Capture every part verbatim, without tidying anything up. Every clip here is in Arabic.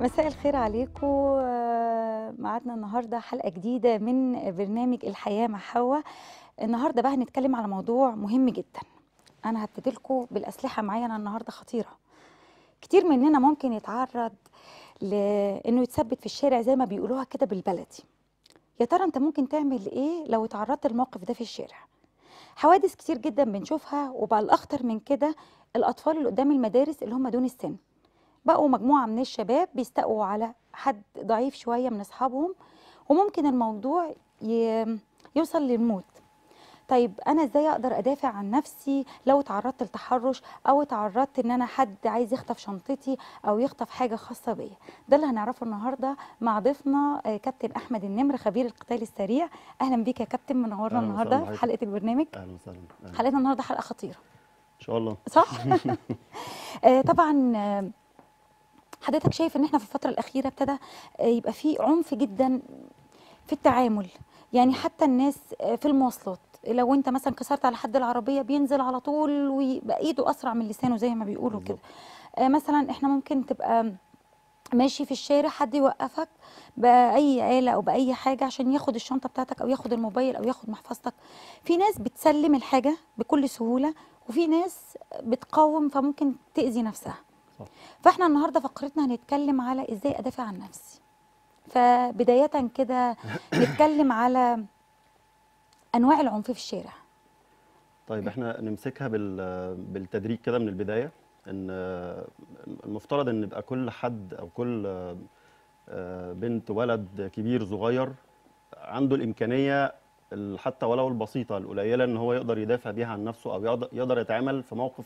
مساء الخير عليكم. معادنا النهارده حلقه جديده من برنامج الحياه مع حوا. النهارده بقى هنتكلم على موضوع مهم جدا. انا هبتدي لكم بالاسلحه معايا. انا النهارده خطيره. كتير مننا ممكن يتعرض لانه يتثبت في الشارع زي ما بيقولوها كده بالبلدي. يا ترى انت ممكن تعمل ايه لو اتعرضت للموقف ده في الشارع؟ حوادث كتير جدا بنشوفها، وبقى الاخطر من كده الاطفال اللي قدام المدارس اللي هم دون السن. بقوا مجموعة من الشباب بيستقوا على حد ضعيف شوية من أصحابهم، وممكن الموضوع يوصل للموت. طيب أنا إزاي أقدر أدافع عن نفسي لو اتعرضت لتحرش، أو اتعرضت إن أنا حد عايز يخطف شنطتي أو يخطف حاجة خاصة بيا؟ ده اللي هنعرفه النهاردة مع ضيفنا كابتن أحمد النمر، خبير القتال السريع. أهلا بيك يا كابتن، منورنا النهاردة في حلقة البرنامج. أهلا وسهلا. حلقتنا النهاردة حلقة خطيرة إن شاء الله، صح؟ طبعا حضرتك شايف ان احنا في الفتره الاخيره ابتدى يبقى في عنف جدا في التعامل، يعني حتى الناس في المواصلات لو انت مثلا كسرت على حد العربيه بينزل على طول ويبقى ايده اسرع من لسانه زي ما بيقولوا كده. مثلا احنا ممكن تبقى ماشي في الشارع حد يوقفك باي آلة او باي حاجه عشان ياخد الشنطه بتاعتك او ياخد الموبايل او ياخد محفظتك. في ناس بتسلم الحاجه بكل سهوله، وفي ناس بتقاوم فممكن تاذي نفسها. فاحنا النهارده فقرتنا هنتكلم على ازاي ادافع عن نفسي. فبدايه كده نتكلم على انواع العنف في الشارع. طيب احنا نمسكها بالتدريج كده من البدايه. ان المفترض ان يبقى كل حد او كل بنت، ولد، كبير، صغير، عنده الامكانيه حتى ولو البسيطه القليله ان هو يقدر يدافع بيها عن نفسه، او يقدر يتعامل في موقف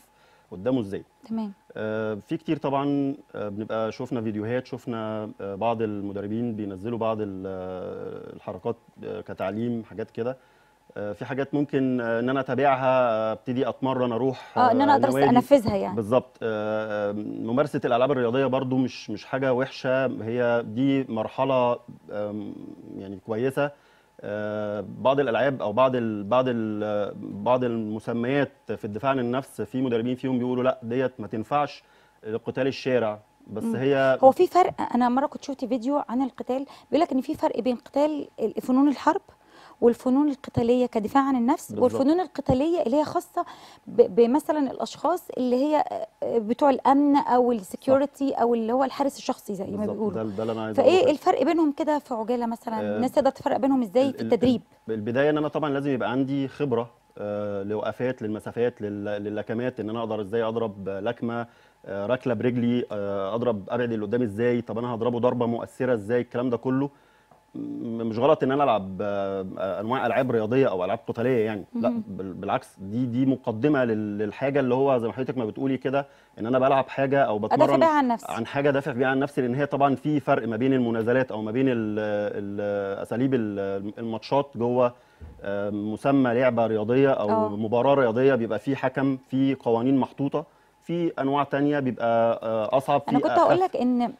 قدامه ازاي. تمام. آه في كتير طبعا. آه بنبقى شفنا فيديوهات، شفنا آه بعض المدربين بينزلوا بعض الحركات آه كتعليم، حاجات كده. آه في حاجات ممكن آه ان انا اتابعها، ابتدي آه اتمرن، اروح اه ان انا اقدر انفذها يعني. بالظبط. آه ممارسه الالعاب الرياضيه برضو مش مش حاجه وحشه، هي دي مرحله آه يعني كويسه. بعض الالعاب او بعض ال بعض ال بعض المسميات في الدفاع عن النفس، في مدربين فيهم بيقولوا لا ديت ما تنفعش لقتال الشارع، بس مم. هي هو في فرق. انا مره كنت شفت فيديو عن القتال بيقول لك ان في فرق بين قتال فنون الحرب والفنون القتاليه كدفاع عن النفس. بالزبط. والفنون القتاليه اللي هي خاصه بمثلا الاشخاص اللي هي بتوع الامن او السكيورتي او اللي هو الحارس الشخصي زي ما بيقولوا. ده اللي انا عايز اقوله. فايه الفرق بينهم كده في عجاله مثلا؟ آه الناس تقدر تفرق بينهم ازاي في التدريب؟ بالبدايه ان انا طبعا لازم يبقى عندي خبره آه لوقفات، للمسافات، لللكمات، ان انا اقدر ازاي اضرب لكمه، آه ركله برجلي، آه اضرب ابعد اللي قدامي ازاي، طب انا هضربه ضربه مؤثره ازاي. الكلام ده كله مش غلط ان انا العب انواع العاب رياضيه او العاب قتاليه يعني. لا بالعكس، دي دي مقدمه للحاجه اللي هو زي ما حضرتك ما بتقولي كده، ان انا بلعب حاجه او بتمرن عن, نفسي. عن حاجه دافع بيها عن نفسي. لان هي طبعا في فرق ما بين المنازلات او ما بين اساليب الماتشات جوه مسمى لعبه رياضيه او أوه. مباراه رياضيه، بيبقى في حكم، في قوانين محطوطه، في انواع ثانيه بيبقى اصعب. انا كنت هقول لك ان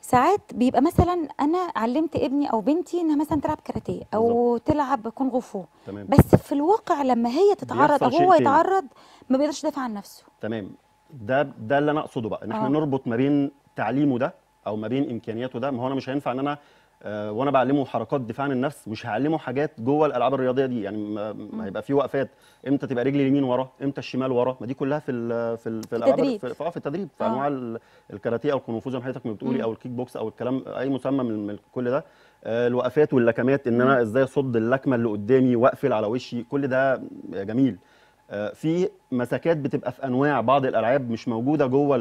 ساعات بيبقى مثلا انا علمت ابني او بنتي انها مثلا تلعب كاراتيه او بالزبط. تلعب كونغ فو. تمام. بس في الواقع لما هي تتعرض او هو يتعرض ما بيقدرش يدافع عن نفسه. تمام. ده ده اللي انا اقصده بقى، ان احنا نربط ما بين تعليمه ده او ما بين امكانياته ده. ما هو انا مش هينفع ان انا آه وانا بعلمه حركات دفاع عن النفس مش هعلمه حاجات جوه الالعاب الرياضيه دي يعني. ما, ما هيبقى في وقفات، امتى تبقى رجلي اليمين ورا، امتى الشمال ورا. ما دي كلها في ال في ال في الالعاب في, في, في التدريب في انواع الكاراتيه او الكونغ فو زي ما حضرتك ما بتقولي، او الكيك بوكس او الكلام، اي مسمى من كل ده. آه الوقفات واللكمات، ان انا ازاي اصد اللكمه اللي قدامي واقفل على وشي، كل ده جميل. آه في مساكات بتبقى في انواع بعض الالعاب مش موجوده جوه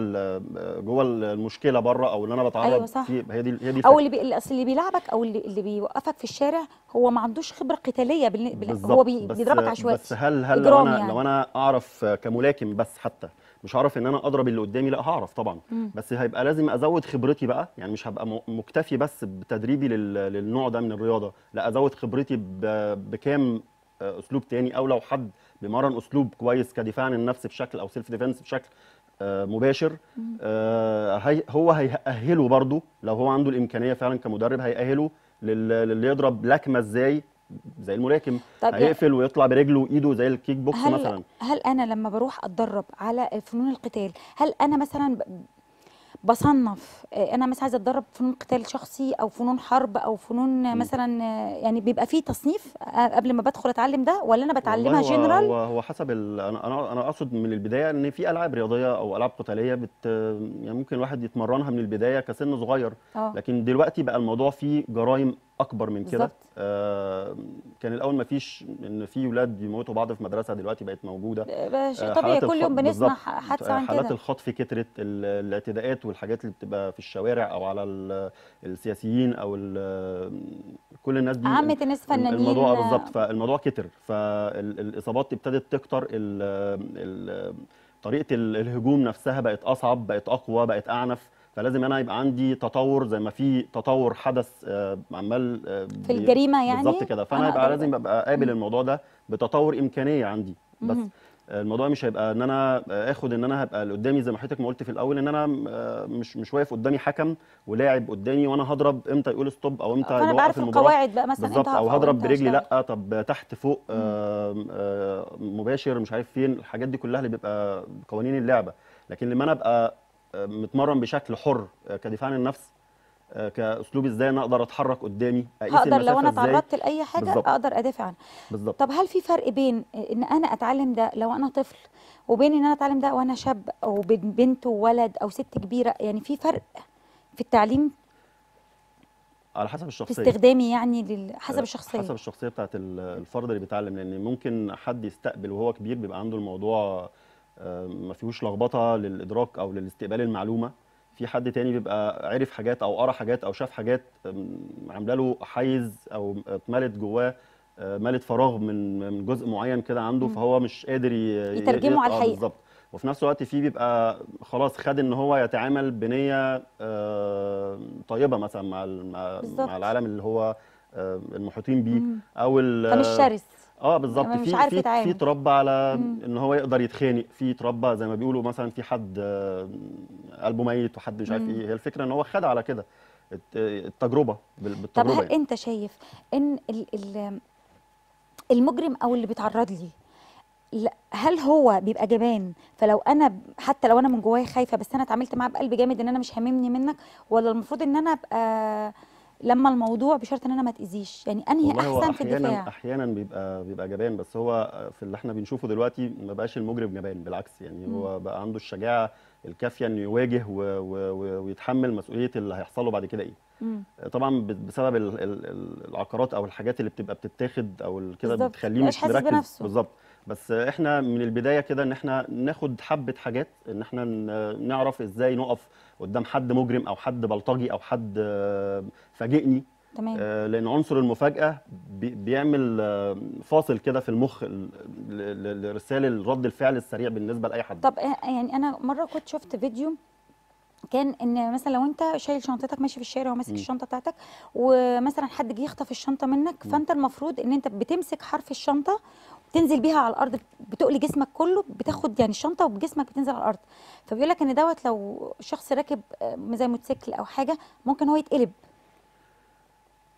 جوه المشكله بره، او اللي انا بتعرض. أيوة صح. في هي دي هي دي او اللي اللي بيلعبك او اللي, اللي بيوقفك في الشارع هو ما عندوش خبره قتاليه بال... بالزبط. هو بيضربك عشوائي. بس هل هل لو انا يعني. لو انا اعرف كملاكم بس حتى مش هعرف ان انا اضرب اللي قدامي؟ لا هعرف طبعا. مم. بس هيبقى لازم ازود خبرتي بقى يعني. مش هبقى مكتفي بس بتدريبي لل... للنوع ده من الرياضه، لا ازود خبرتي ب... بكام اسلوب تاني. او لو حد بيمرن اسلوب كويس كدفاع عن النفس بشكل او سيلف ديفنس بشكل مباشر، هو هيأهله برضو لو هو عنده الامكانيه فعلا كمدرب، هيأهله للي يضرب لكمه ازاي زي الملاكم، هيقفل ويطلع برجله وايده زي الكيك بوكس هل مثلا. هل انا لما بروح اتدرب على فنون القتال، هل انا مثلا بصنف. انا مثلا عايزه اتدرب فنون قتال شخصي او فنون حرب او فنون مثلا، يعني بيبقى فيه تصنيف قبل ما بدخل اتعلم ده، ولا انا بتعلمها جنرال؟ هو هو حسب انا انا انا اقصد من البدايه ان في العاب رياضيه او العاب قتاليه بت يعني ممكن الواحد يتمرنها من البدايه كسن صغير. أوه. لكن دلوقتي بقى الموضوع فيه جرائم اكبر من كده. آه كان الاول ما فيش ان في ولاد بيموتوا بعض في مدرسه، دلوقتي بقت موجوده شيء طبيعي، كل يوم بنسمع حادثه عن كده. حالات الخطف كترت، الاعتداءات والحاجات اللي بتبقى في الشوارع او على السياسيين او كل الناس دي، عامه الناس فنانين الموضوع بالظبط، فالموضوع كتر، فالاصابات ابتدت تكتر، طريقه الهجوم نفسها بقت اصعب، بقت اقوى، بقت اعنف، فلازم انا يبقى عندي تطور زي ما في تطور حدث عمال في الجريمه يعني بالظبط كده، فانا يبقى لازم ابقى قابل الموضوع ده بتطور امكانيه عندي. بس الموضوع مش هيبقى ان انا اخد ان انا هبقى اللي قدامي زي ما حضرتك ما قلت في الاول ان انا مش مش واقف قدامي حكم ولاعب قدامي وانا هضرب امتى يقول ستوب او امتى يوقف المباراه القواعد بقى مثلا بالظبط، او هضرب برجلي لا طب تحت فوق آآ آآ مباشر مش عارف فين، الحاجات دي كلها اللي بيبقى قوانين اللعبه. لكن لما انا ابقى متمرن بشكل حر كدفاع عن النفس، كاسلوب ازاي انا اقدر اتحرك قدامي، اقيس المسافه ازاي، اقدر لو انا اتعرضت لاي حاجه بالزبط. اقدر ادافع عنها بالظبط. طب هل في فرق بين ان انا اتعلم ده لو انا طفل وبين ان انا اتعلم ده وانا شاب او بنت وولد او ست كبيره؟ يعني في فرق في التعليم على حسب الشخصيه، في استخدامي يعني حسب الشخصيه، حسب الشخصيه بتاعت الفرد اللي بيتعلم، لان ممكن حد يستقبل وهو كبير بيبقى عنده الموضوع ما فيهوش لخبطه للادراك او للاستقبال المعلومه، في حد تاني بيبقى عرف حاجات او قرا حاجات او شاف حاجات عامله له حيز او اتملت جواه ملت فراغ من من جزء معين كده عنده، فهو مش قادر يترجمه على الحقيقه بالظبط. وفي نفس الوقت في بيبقى خلاص خد ان هو يتعامل بنيه طيبه مثلا مع مع العالم اللي هو المحيطين بيه، او فمش شرس اه بالظبط، في في في تربى على مم. ان هو يقدر يتخانق، في تربى زي ما بيقولوا مثلا في حد قلبه ميت وحد مش عارف ايه، هي الفكره ان هو خد على كده التجربه بالتجربه. طب هل يعني انت شايف ان المجرم او اللي بيتعرض لي هل هو بيبقى جبان، فلو انا حتى لو انا من جوايا خايفه بس انا اتعاملت معاه بقلب جامد ان انا مش هاممني منك، ولا المفروض ان انا ابقى لما الموضوع بشرط ان انا ما تاذيش؟ يعني انهي احسن في الدفاع؟ احيانا احيانا بيبقى بيبقى جبان، بس هو في اللي احنا بنشوفه دلوقتي ما بقاش المجرم جبان، بالعكس يعني مم. هو بقى عنده الشجاعه الكافيه انه يواجه و و ويتحمل مسؤوليه اللي هيحصل له بعد كده ايه. مم. طبعا بسبب ال ال العقارات او الحاجات اللي بتبقى بتتاخد او كده بتخليه مش مركز بالظبط. بس احنا من البدايه كده ان احنا ناخد حبه حاجات ان احنا نعرف ازاي نقف قدام حد مجرم او حد بلطجي او حد فاجئني. تمام. لان عنصر المفاجاه بيعمل فاصل كده في المخ لرسائل رد الفعل السريع بالنسبه لاي حد. طب يعني انا مره كنت شفت فيديو كان ان مثلا لو انت شايل شنطتك ماشي في الشارع وماسك الشنطه بتاعتك ومثلا حد جه يخطف الشنطه منك، فانت المفروض ان انت بتمسك حرف الشنطه تنزل بيها على الارض، بتقلي جسمك كله، بتاخد يعني الشنطه وبجسمك بتنزل على الارض. فبيقول لك ان دوت لو شخص راكب زي موتوسيكل او حاجه ممكن هو يتقلب،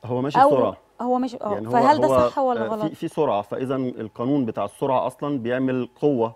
هو ماشي بسرعه، هو ماشي اه يعني فهل ده صح ولا غلط؟ في في سرعه، فاذا القانون بتاع السرعه اصلا بيعمل قوه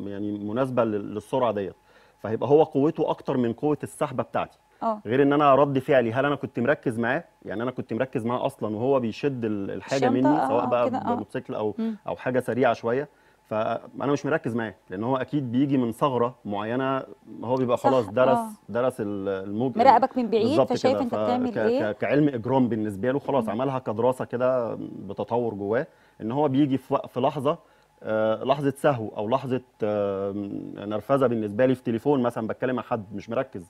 يعني مناسبه للسرعه ديت، فهيبقى هو قوته اكتر من قوه السحبه بتاعتي. أوه. غير ان انا رد فعلي هل انا كنت مركز معاه، يعني انا كنت مركز معاه اصلا وهو بيشد الحاجه مني سواء بقى بموتوسيكل او مم. او حاجه سريعه شويه، فانا مش مركز معاه لان هو اكيد بيجي من ثغره معينه، هو بيبقى خلاص درس أوه. درس الموجه، مراقبك من بعيد فشايف انت بتعمل ايه كعلم اجرام بالنسبه له، خلاص مم. عملها كدراسه كده بتطور جواه ان هو بيجي في لحظه آه لحظه سهو او لحظه آه نرفزه بالنسبه لي في تليفون مثلا بتكلم مع حد مش مركز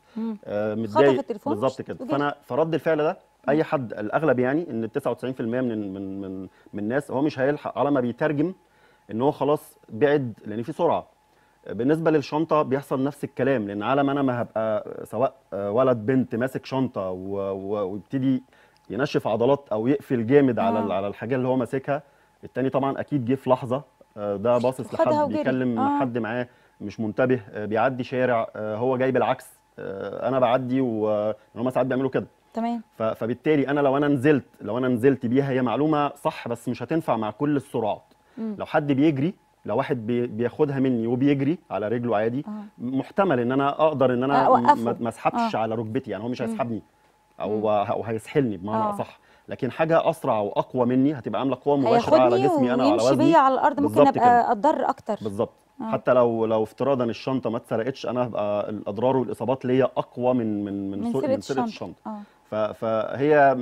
آه متضايق بالظبط كده، فانا فرد الفعل ده اي حد الاغلب يعني ان تسعة وتسعين بالمية من من من الناس هو مش هيلحق على ما بيترجم ان هو خلاص بعد لان في سرعه. بالنسبه للشنطه بيحصل نفس الكلام، لان على ما انا ما هبقى سواء ولد بنت ماسك شنطه ويبتدي ينشف عضلات او يقفل جامد آه. على على الحاجه اللي هو ماسكها، الثاني طبعا اكيد جه في لحظه ده باصص لحد بيكلم آه. حد معاه مش منتبه، بيعدي شارع هو جايب العكس، انا بعدي وهم ساعات بيعملوا كده. تمام. فبالتالي انا لو انا نزلت لو انا نزلت بيها هي معلومه صح بس مش هتنفع مع كل السرعات. م. لو حد بيجري لو واحد بياخدها مني وبيجري على رجله عادي محتمل ان انا اقدر ان انا ما اسحبش على ركبتي، يعني هو مش هيسحبني او او هيسحلني بمعنى اصح، لكن حاجه اسرع واقوى مني هتبقى عامله قوه مباشره على جسمي انا وعلى وزني، هياخدني ويمشي بيا على الارض، ممكن ابقى اتضرر اكتر بالظبط. حتى لو لو افتراضا الشنطه ما اتسرقتش، انا هبقى الاضرار والاصابات ليا اقوى من من من سرقه الشنطه, الشنطة. آه. فهي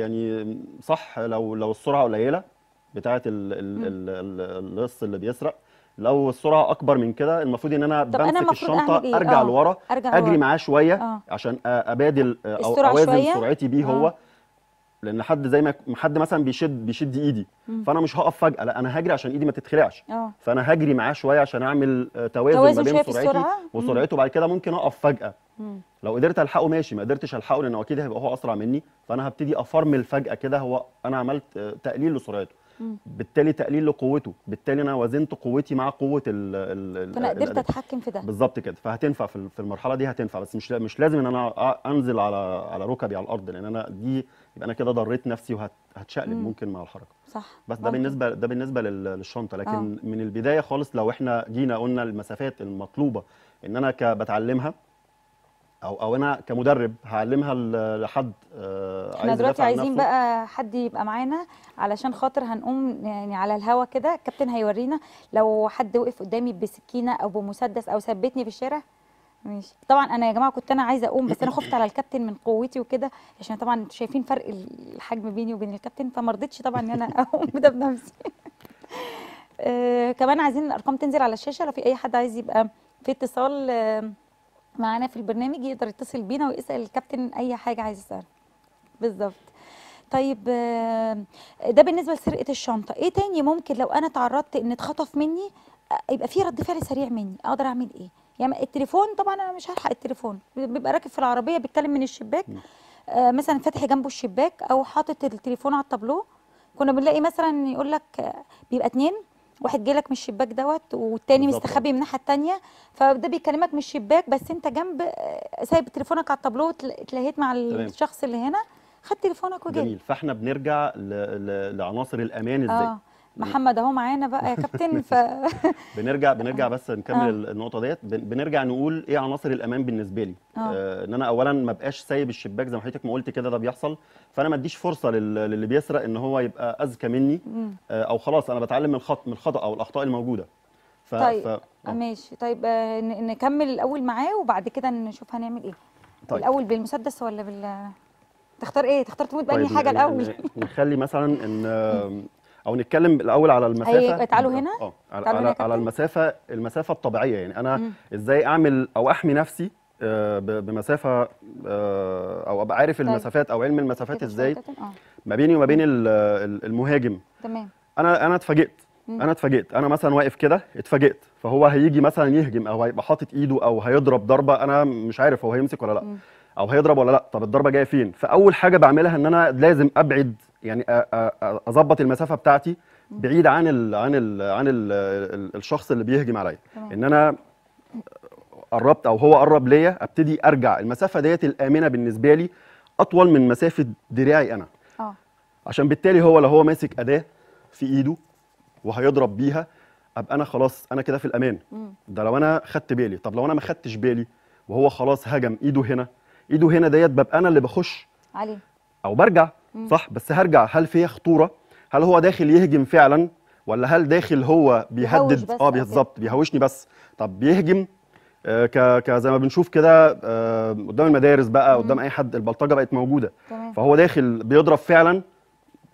يعني صح، لو لو السرعه قليله بتاعه اللص اللي بيسرق، لو السرعه اكبر من كده المفروض ان انا بمسك الشنطه إيه؟ ارجع آه. لورا، أرجع اجري معاه شويه آه. عشان ابادل او اوازن سرعتي بيه آه. هو، لان حد زي ما حد مثلا بيشد بيشد ايدي مم. فانا مش هقف فجاه، لا انا هجري عشان ايدي ما تتخلعش، فانا هجري معاه شويه عشان اعمل توازن ما بين سرعتي وسرعته، وبعد كده ممكن اقف فجاه مم. لو قدرت الحقه ماشي، ما قدرتش الحقه لانه اكيد هيبقى هو اسرع مني، فانا هبتدي افرمل فجاه كده، هو انا عملت تقليل لسرعته مم. بالتالي تقليل لقوته، بالتالي انا وزنت قوتي مع قوه ال فانا قدرت اتحكم في ده بالظبط كده، فهتنفع في المرحله دي هتنفع، بس مش مش لازم ان انا انزل على على ركبي على الارض، لان انا دي يبقى انا كده ضريت نفسي وهتشقلب مم. ممكن مع الحركه صح. بس ده بالنسبه ده بالنسبه للشنطه، لكن أوه. من البدايه خالص لو احنا جينا قلنا المسافات المطلوبه ان انا كبتعلمها او او انا كمدرب هعلمها لحد آه احنا عايز دلوقتي عايزين بقى حد يبقى معانا علشان خاطر هنقوم يعني على الهوا كده، الكابتن هيورينا لو حد وقف قدامي بسكينه او بمسدس او ثبتني في الشارع ماشي. طبعا انا يا جماعه كنت انا عايزه اقوم، بس انا خفت على الكابتن من قوتي وكده، عشان طبعا انتوا شايفين فرق الحجم بيني وبين الكابتن، فما رضيتش طبعا ان انا اقوم ده بنفسي. آه كمان عايزين الارقام تنزل على الشاشه، لو في اي حد عايز يبقى في اتصال آه معانا في البرنامج يقدر يتصل بينا ويسال الكابتن اي حاجه عايز يسالها بالظبط. طيب ده بالنسبه لسرقه الشنطه، ايه تاني ممكن لو انا تعرضت ان اتخطف مني يبقى في رد فعل سريع مني، اقدر اعمل ايه؟ يعني التليفون طبعا انا مش هلحق، التليفون بيبقى راكب في العربيه بيتكلم من الشباك آه مثلا، فاتح جنبه الشباك او حاطط التليفون على التابلو، كنا بنلاقي مثلا يقول لك بيبقى اتنين، واحد جاي لك من الشباك دوت والتاني مستخبي من الناحيه الثانيه، فده بيكلمك من الشباك بس انت جنب سايب تليفونك على التابلو، اتلهيت مع تمام. الشخص اللي هنا خد تليفونك وجاي. جميل، فاحنا بنرجع ل... ل... لعناصر الامان ازاي؟ آه. محمد اهو معانا بقى يا كابتن. ف بنرجع بنرجع بس نكمل آه. النقطه ديت، بنرجع نقول ايه عناصر الامان بالنسبه لي؟ آه. آه ان انا اولا ما بقاش سايب الشباك زي ما حضرتك ما قلت كده، ده بيحصل، فانا ما اديش فرصه لل... للي بيسرق ان هو يبقى اذكى مني، آه او خلاص انا بتعلم من الخط من الخطا او الاخطاء الموجوده. ف... طيب ف... ماشي، طيب آه نكمل الاول معاه وبعد كده نشوف هنعمل ايه. طيب الاول بالمسدس ولا بال تختار ايه؟ تختار تموت بأي طيب حاجه الاول؟ نخلي مثلا ان او نتكلم الاول على المسافه. تعالوا هنا اه على, على, على المسافه المسافه الطبيعيه، يعني انا مم. ازاي اعمل او احمي نفسي بمسافه او ابقى عارف طيب. المسافات او علم المسافات ازاي ما بيني وما بين المهاجم. تمام. انا انا اتفاجئت انا اتفاجئت انا مثلا واقف كده اتفاجئت، فهو هيجي مثلا يهجم او هيبقى حاطط ايده او هيضرب ضربه، انا مش عارف هو هيمسك ولا لا مم. او هيضرب ولا لا. طب الضربه جايه فين؟ فاول حاجه بعملها ان انا لازم ابعد، يعني اظبط المسافه بتاعتي بعيد عن ال عن ال عن ال الشخص اللي بيهجم عليا، ان انا قربت او هو قرب ليا ابتدي ارجع. المسافه ديت الامنه بالنسبه لي اطول من مسافه دراعي انا، اه عشان بالتالي هو لو هو ماسك اداه في ايده وهيضرب بيها ابقى انا خلاص انا كده في الامان. ده لو انا خدت بالي. طب لو انا ما خدتش بالي وهو خلاص هجم ايده هنا ايده هنا ديت، ببقى انا اللي بخش عليه او برجع مم. صح، بس هرجع هل فيها خطوره؟ هل هو داخل يهجم فعلا ولا هل داخل هو بيهدد؟ اه بالظبط، بيهوشني بس. طب بيهجم آه ك زي ما بنشوف كده آه قدام المدارس بقى، مم. قدام اي حد البلطجه بقت موجوده. طبعا. فهو داخل بيضرب فعلا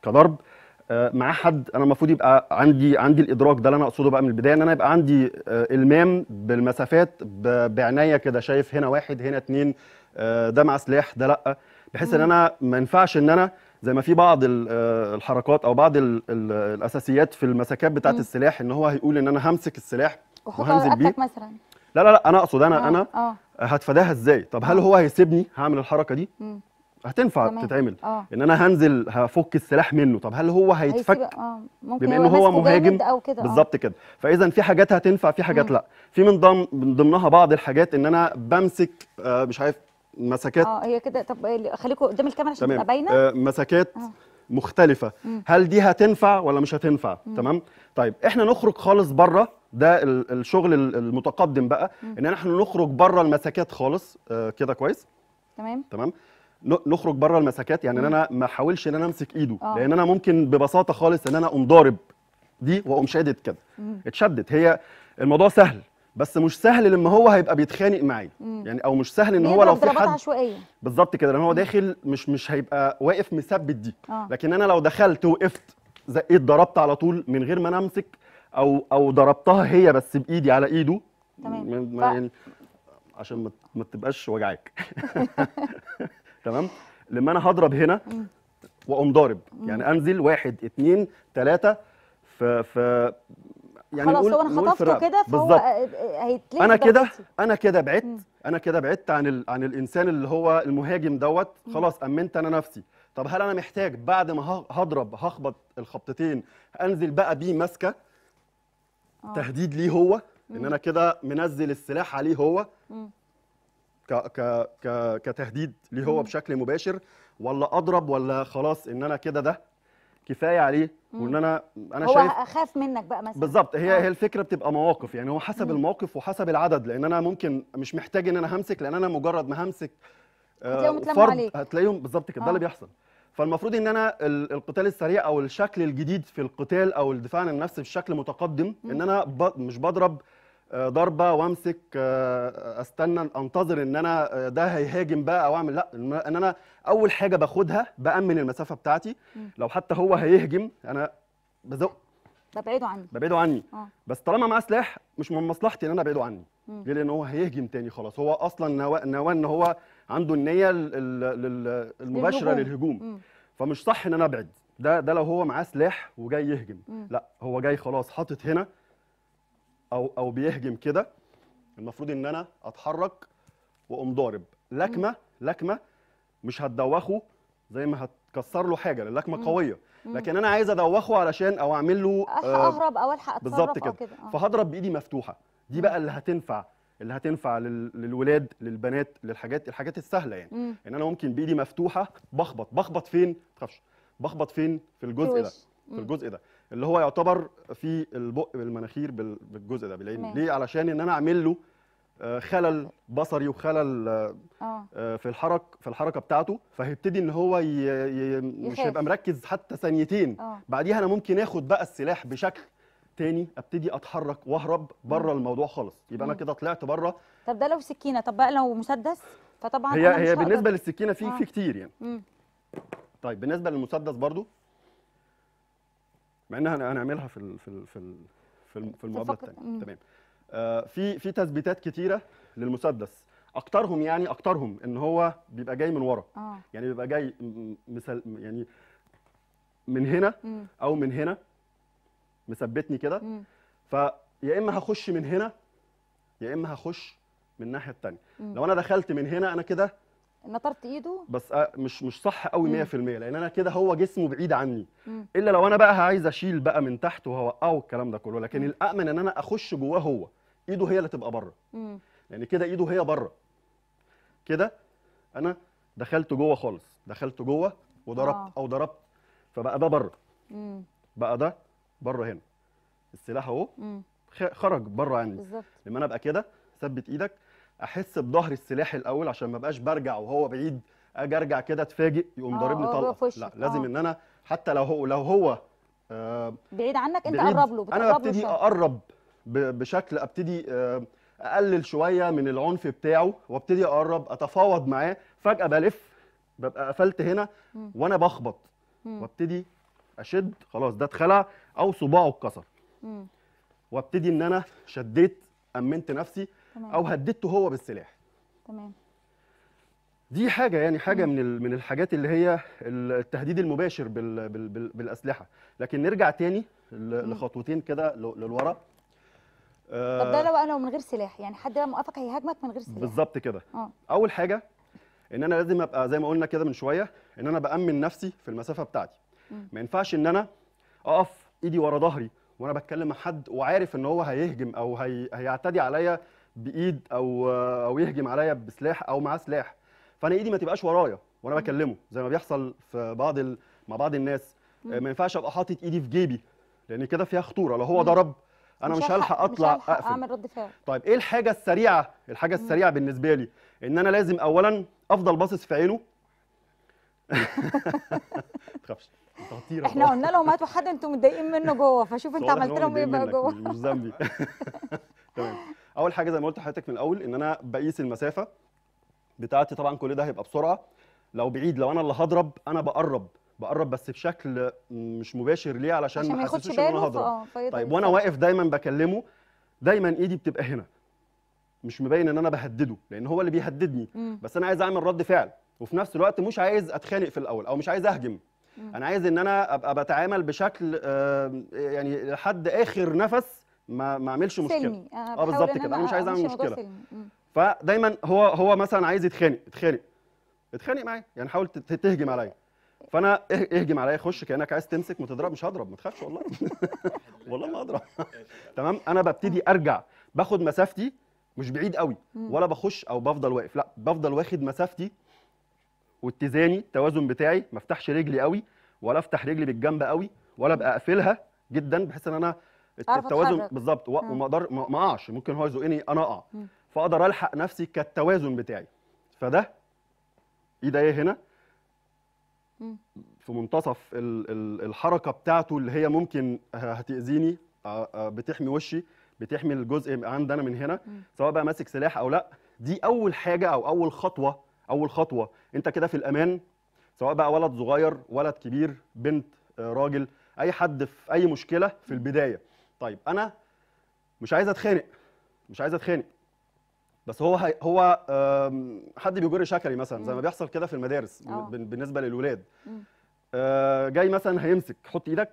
كضرب آه مع حد. انا المفروض يبقى عندي عندي الادراك ده اللي انا اقصده بقى من البدايه، ان انا يبقى عندي آه المام بالمسافات بعنايه كده، شايف هنا واحد هنا اتنين، آه ده مع سلاح ده لا، بحيث ان انا ما ينفعش ان انا زي ما في بعض الحركات او بعض ال ال الاساسيات في المسكات بتاعه السلاح، ان هو هيقول ان انا همسك السلاح وهنزل بيه مثلا. لا لا لا انا اقصد انا آه انا آه هتفاداها ازاي؟ طب هل هو هيسيبني هعمل الحركه دي؟ مم. هتنفع تتعمل آه. ان انا هنزل هفك السلاح منه. طب هل هو هيتفك آه. بما ان هو مهاجم بالظبط كده؟ فاذا في حاجات هتنفع، في حاجات مم. لا. في من ضمن من ضمنها بعض الحاجات ان انا بمسك آه مش عارف مسكات. اه هي كده. طب خليكم قدام الكاميرا عشان تبقى باينه. آه مسكات آه. مختلفه، هل دي هتنفع ولا مش هتنفع؟ تمام. طيب احنا نخرج خالص بره ده الشغل المتقدم بقى، ان احنا نخرج بره المساكات خالص. آه كده كويس. تمام تمام. نخرج بره المساكات، يعني ان انا ما احاولش ان انا امسك ايده، أوه. لان انا ممكن ببساطه خالص ان انا اقوم ضارب دي واقوم شادد كده، اتشدت. هي الموضوع سهل، بس مش سهل لما هو هيبقى بيتخانق معايا، يعني او مش سهل ان هو لو في حد عشوائيه بالظبط كده، لان هو داخل مش مش هيبقى واقف مثبت دي. أوه. لكن انا لو دخلت وقفت زقيت ضربت على طول من غير ما انا امسك، او او ضربتها هي بس بايدي على ايده. تمام. ف... يعني عشان ما تبقاش وجعاك. تمام. لما انا هضرب هنا واقوم ضارب، يعني انزل واحد اتنين تلاته ف ف يعني خلاص هو انا خطفته كده، فهو هيتلف. انا كده انا كده بعدت انا كده بعدت عن ال... عن الانسان اللي هو المهاجم دوت. خلاص امنت انا نفسي. طب هل انا محتاج بعد ما هضرب هخبط الخبطتين انزل بقى بيه ماسكه تهديد ليه هو، ان انا كده منزل السلاح عليه هو ك ك ك كتهديد ليه هو بشكل مباشر، ولا اضرب، ولا خلاص ان انا كده ده كفايه عليه وان انا انا هو شايف هو اخاف منك بقى مثلا. بالظبط. هي هي الفكره بتبقى مواقف، يعني هو حسب الموقف وحسب العدد، لان انا ممكن مش محتاج ان انا همسك، لان انا مجرد ما همسك فرد هتلاقيهم بالظبط كده. ده اللي بيحصل. فالمفروض ان انا القتال السريع او الشكل الجديد في القتال او الدفاع عن النفس بشكل متقدم، ان انا مش بضرب ضربه وامسك استنى انتظر ان انا ده هيهاجم بقى او اعمل، لا، ان انا اول حاجه باخدها بامن المسافه بتاعتي. لو حتى هو هيهجم انا بزق ببعده عني ببعده عني أوه. بس طالما معاه سلاح مش من مصلحتي ان انا ابعده عني. ليه؟ لان هو هيهجم تاني خلاص، هو اصلا نواه ان هو عنده النيه المباشره للهجوم. مم. فمش صح ان انا ابعد. ده ده لو هو معاه سلاح وجاي يهجم. مم. لا، هو جاي خلاص حاطط هنا او او بيهجم كده، المفروض ان انا اتحرك واقوم ضارب لكمه. مم. لكمه مش هتدوخه زي ما هتكسر له حاجه، اللكمه قويه. مم. لكن انا عايز ادوخه علشان او اعمل له آه اهرب او الحق اتصرف او كده. آه. فهضرب بايدي مفتوحه، دي بقى اللي هتنفع اللي هتنفع للولاد للبنات للحاجات الحاجات السهله، يعني ان يعني انا ممكن بايدي مفتوحه بخبط بخبط فين؟ ما تخافش. بخبط فين؟ في الجزء ده، في الجزء ده اللي هو يعتبر في البق بالمناخير، بالجزء ده بالعين. ليه؟ علشان ان انا اعمل له خلل بصري وخلل آه. في الحركه في الحركه بتاعته، فهيبتدي ان هو ي... ي... مش هيبقى مركز حتى ثانيتين. آه. بعديها انا ممكن اخد بقى السلاح بشكل تاني، ابتدي اتحرك واهرب بره الموضوع خالص، يبقى مم. انا كده طلعت بره. طب ده لو سكينه، طب بقى لو مسدس؟ فطبعا هي هي بالنسبه للسكينه في آه. في كتير يعني. مم. طيب بالنسبه للمسدس برضو، مع انها هنعملها في ال في ال في ال في المقابله الثانيه. تمام. آه في في تثبيتات كتيره للمسدس، اكترهم يعني اكترهم ان هو بيبقى جاي من ورا. آه. يعني بيبقى جاي مثل يعني من هنا مم. او من هنا مثبتني كده، فيا اما هخش من هنا يا اما هخش من الناحيه الثانيه. لو انا دخلت من هنا انا كده نطرت ايده، بس مش مش صح قوي مية في المية، لان انا كده هو جسمه بعيد عني. مم. الا لو انا بقى عايز اشيل بقى من تحت وهوقعه والكلام ده كله، لكن مم. الامن ان انا اخش جواه هو، ايده هي اللي تبقى بره، لان كده ايده هي بره كده، انا دخلت جوه خالص، دخلت جوه وضربت. آه. او ضربت، فبقى ده بره، بقى ده بره هنا، السلاح اهو خرج بره عني بالظبط. لما انا ابقى كده ثبت ايدك، احس بظهر السلاح الاول عشان ما ابقاش برجع وهو بعيد، اجي ارجع كده اتفاجئ يقوم ضاربني طلقه. لا أوه. لازم ان انا حتى لو هو لو هو آه بعيد عنك بعيد، انت قرب له، انا ابتدي اقرب بشكل، ابتدي آه اقلل شويه من العنف بتاعه وابتدي اقرب اتفاوض معاه، فجاه بلف ببقى قفلت هنا م. وانا بخبط م. وابتدي اشد، خلاص ده اتخلع او صباعه اتكسر، وابتدي ان انا شديت امنت نفسي. تمام. او هددته هو بالسلاح. تمام. دي حاجه يعني حاجه مم. من من الحاجات اللي هي التهديد المباشر بال بال بال بالاسلحه. لكن نرجع تاني لخطوتين كده للورا. آه طب ده لو انا من غير سلاح، يعني حد موقفك هيهاجمك من غير سلاح بالظبط كده. آه. اول حاجه ان انا لازم ابقى زي ما قلنا كده من شويه، ان انا بامن نفسي في المسافه بتاعتي. مم. ما ينفعش ان انا اقف ايدي ورا ظهري وانا بتكلم مع حد وعارف ان هو هيهجم او هي... هيعتدي عليا بايد او او يهجم عليا بسلاح او معاه سلاح، فانا ايدي ما تبقاش ورايا وانا بكلمه زي ما بيحصل في بعض مع بعض الناس ما ينفعش ابقى حاطط ايدي في جيبي لان كده فيها خطوره، لو هو ضرب انا مش هلحق اطلع اقفل، اعمل رد فعل. طيب ايه الحاجه السريعه؟ الحاجه السريعه بالنسبه لي ان انا لازم اولا افضل باصص في عينه. ما تخافش خطيره، احنا قلنا لهم هاتوا حد انتم متضايقين منه جوه، فشوف انت عملت لهم ايه بقى جوه. مش ذنبي. تمام. اول حاجه زي ما قلت لحضرتك من الاول ان انا بقيس المسافه بتاعتي، طبعا كل ده هيبقى بسرعه، لو بعيد، لو انا اللي هضرب انا بقرب بقرب بس بشكل مش مباشر ليه؟ علشان ما ياخدش باله ان انا هضرب. طيب وانا واقف دايما بكلمه، دايما ايدي بتبقى هنا، مش مبين ان انا بهدده لان هو اللي بيهددني، م. بس انا عايز اعمل رد فعل وفي نفس الوقت مش عايز اتخانق في الاول او مش عايز اهجم، م. انا عايز ان انا ابقى بتعامل بشكل آه يعني لحد اخر نفس ما ما اعملش مشكله. اه بالظبط كده، انا مش عايز اعمل مشكله. فدايما هو هو مثلا عايز يتخانق اتخانق اتخانق معايا، يعني حاول تهجم عليا، فانا اهجم عليا، خش كانك عايز تمسك وتضرب، مش هضرب ما تخافش والله. والله ما هضرب. تمام. انا ببتدي ارجع باخد مسافتي، مش بعيد قوي ولا بخش او بفضل واقف، لا بفضل واخد مسافتي واتزاني، التوازن بتاعي، ما افتحش رجلي قوي ولا افتح رجلي بالجنب قوي ولا ابقى اقفلها جدا بحيث ان انا التوازن بالظبط، وما اقدر ما اقعش، ممكن هو يزقني انا اقع، فاقدر الحق نفسي كالتوازن بتاعي. فده ايديا هنا في منتصف الحركه بتاعته اللي هي ممكن هتاذيني، بتحمي وشي، بتحمي الجزء عندنا من هنا، سواء بقى ماسك سلاح او لا. دي اول حاجه او اول خطوه، اول خطوه انت كده في الامان، سواء بقى ولد صغير، ولد كبير، بنت، راجل، اي حد في اي مشكله في البدايه. طيب انا مش عايز اتخانق، مش عايز اتخانق، بس هو هو حد بيجر شكلي مثلا زي ما بيحصل كده في المدارس. أوه. بالنسبه للولاد جاي مثلا هيمسك، حط ايدك،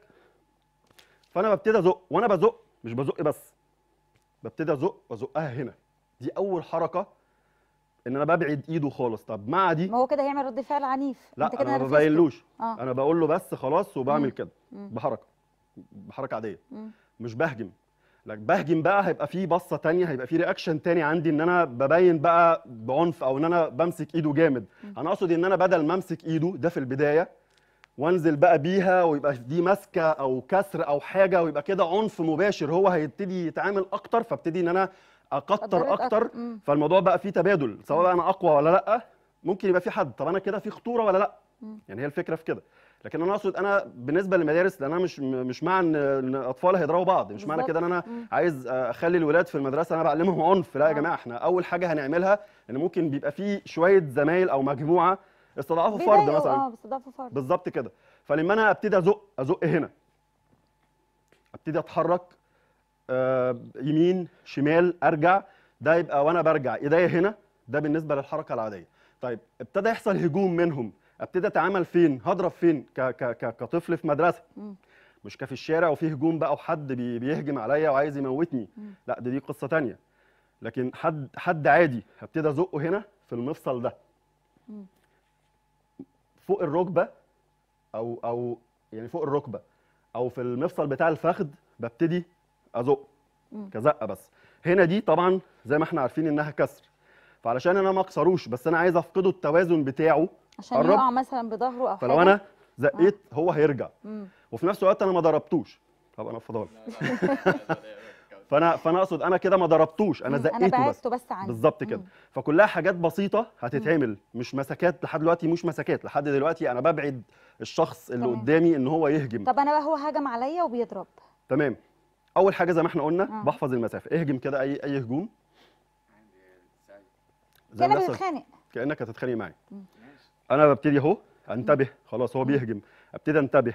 فانا ببتدي ازق، وانا بزق مش بزق بس، ببتدي ازق وازقها هنا. دي اول حركه ان انا ببعد ايده خالص. طب مع دي ما هو كده هيعمل رد فعل عنيف، لا انت كده انا ما ببينلوش، انا بقول له بس خلاص وبعمل كده بحركه بحركه عاديه، مم. مش بهجم. لكن بهجم بقى هيبقى فيه بصه ثانيه، هيبقى فيه رياكشن ثاني عندي ان انا ببين بقى بعنف او ان انا بمسك ايده جامد. مم. انا اقصد ان انا بدل ما امسك ايده ده في البدايه وانزل بقى بيها ويبقى دي ماسكه او كسر او حاجه ويبقى كده عنف مباشر، هو هيبتدي يتعامل اكتر، فابتدي ان انا اكتر اكتر، فالموضوع بقى فيه تبادل، سواء بقى انا اقوى ولا لا، ممكن يبقى في حد، طب انا كده في خطوره ولا لا، يعني هي الفكره في كده. لكن انا اقصد انا بالنسبه للمدارس، لان انا مش مش مع ان الاطفال هيضربوا بعض، مش معنى كده ان انا عايز اخلي الولاد في المدرسه انا بعلمهم عنف، لا يا جماعه، احنا اول حاجه هنعملها ان ممكن بيبقى في شويه زمايل او مجموعه استضعفوا فرد مثلا، اه استضعفوا فرد بالظبط كده، فلما انا ابتدي ازق ازق هنا، ابتدي اتحرك آه يمين شمال، ارجع، ده يبقى وانا برجع ايديا هنا، ده بالنسبه للحركه العاديه. طيب ابتدى يحصل هجوم منهم، ابتدي اتعامل فين؟ هضرب فين؟ ك ك كطفل في مدرسه، م. مش كفي الشارع وفي هجوم بقى وحد بي بيهجم عليا وعايز يموتني، م. لا دي دي قصه ثانيه. لكن حد حد عادي هبتدي ازقه هنا في المفصل ده، م. فوق الركبه او او يعني فوق الركبه او في المفصل بتاع الفخذ، ببتدي ازق كزقه بس. هنا دي طبعا زي ما احنا عارفين انها كسر، فعلشان انا ما اكسروش بس انا عايز افقده التوازن بتاعه عشان يقع مثلا بظهره او حاجه، فلو انا زقيت آه. هو هيرجع، مم. وفي نفس الوقت انا ما ضربتوش، هبقى انا في فضل. فانا فانا اقصد انا كده ما ضربتوش، انا زقيته بس, بس بالظبط كده. فكلها حاجات بسيطه هتتعمل، مش مسكات. لحد دلوقتي مش مسكات، لحد دلوقتي انا ببعد الشخص اللي تمام. قدامي ان هو يهجم. طب انا بقى هو هجم عليا وبيضرب، تمام. اول حاجه زي ما احنا قلنا آه. بحفظ المسافه، اهجم كده اي اي هجوم زي ما بتتخانق، كانك هتتخانق معايا. انا ببتدي اهو انتبه، خلاص هو بيهجم، ابتدي انتبه،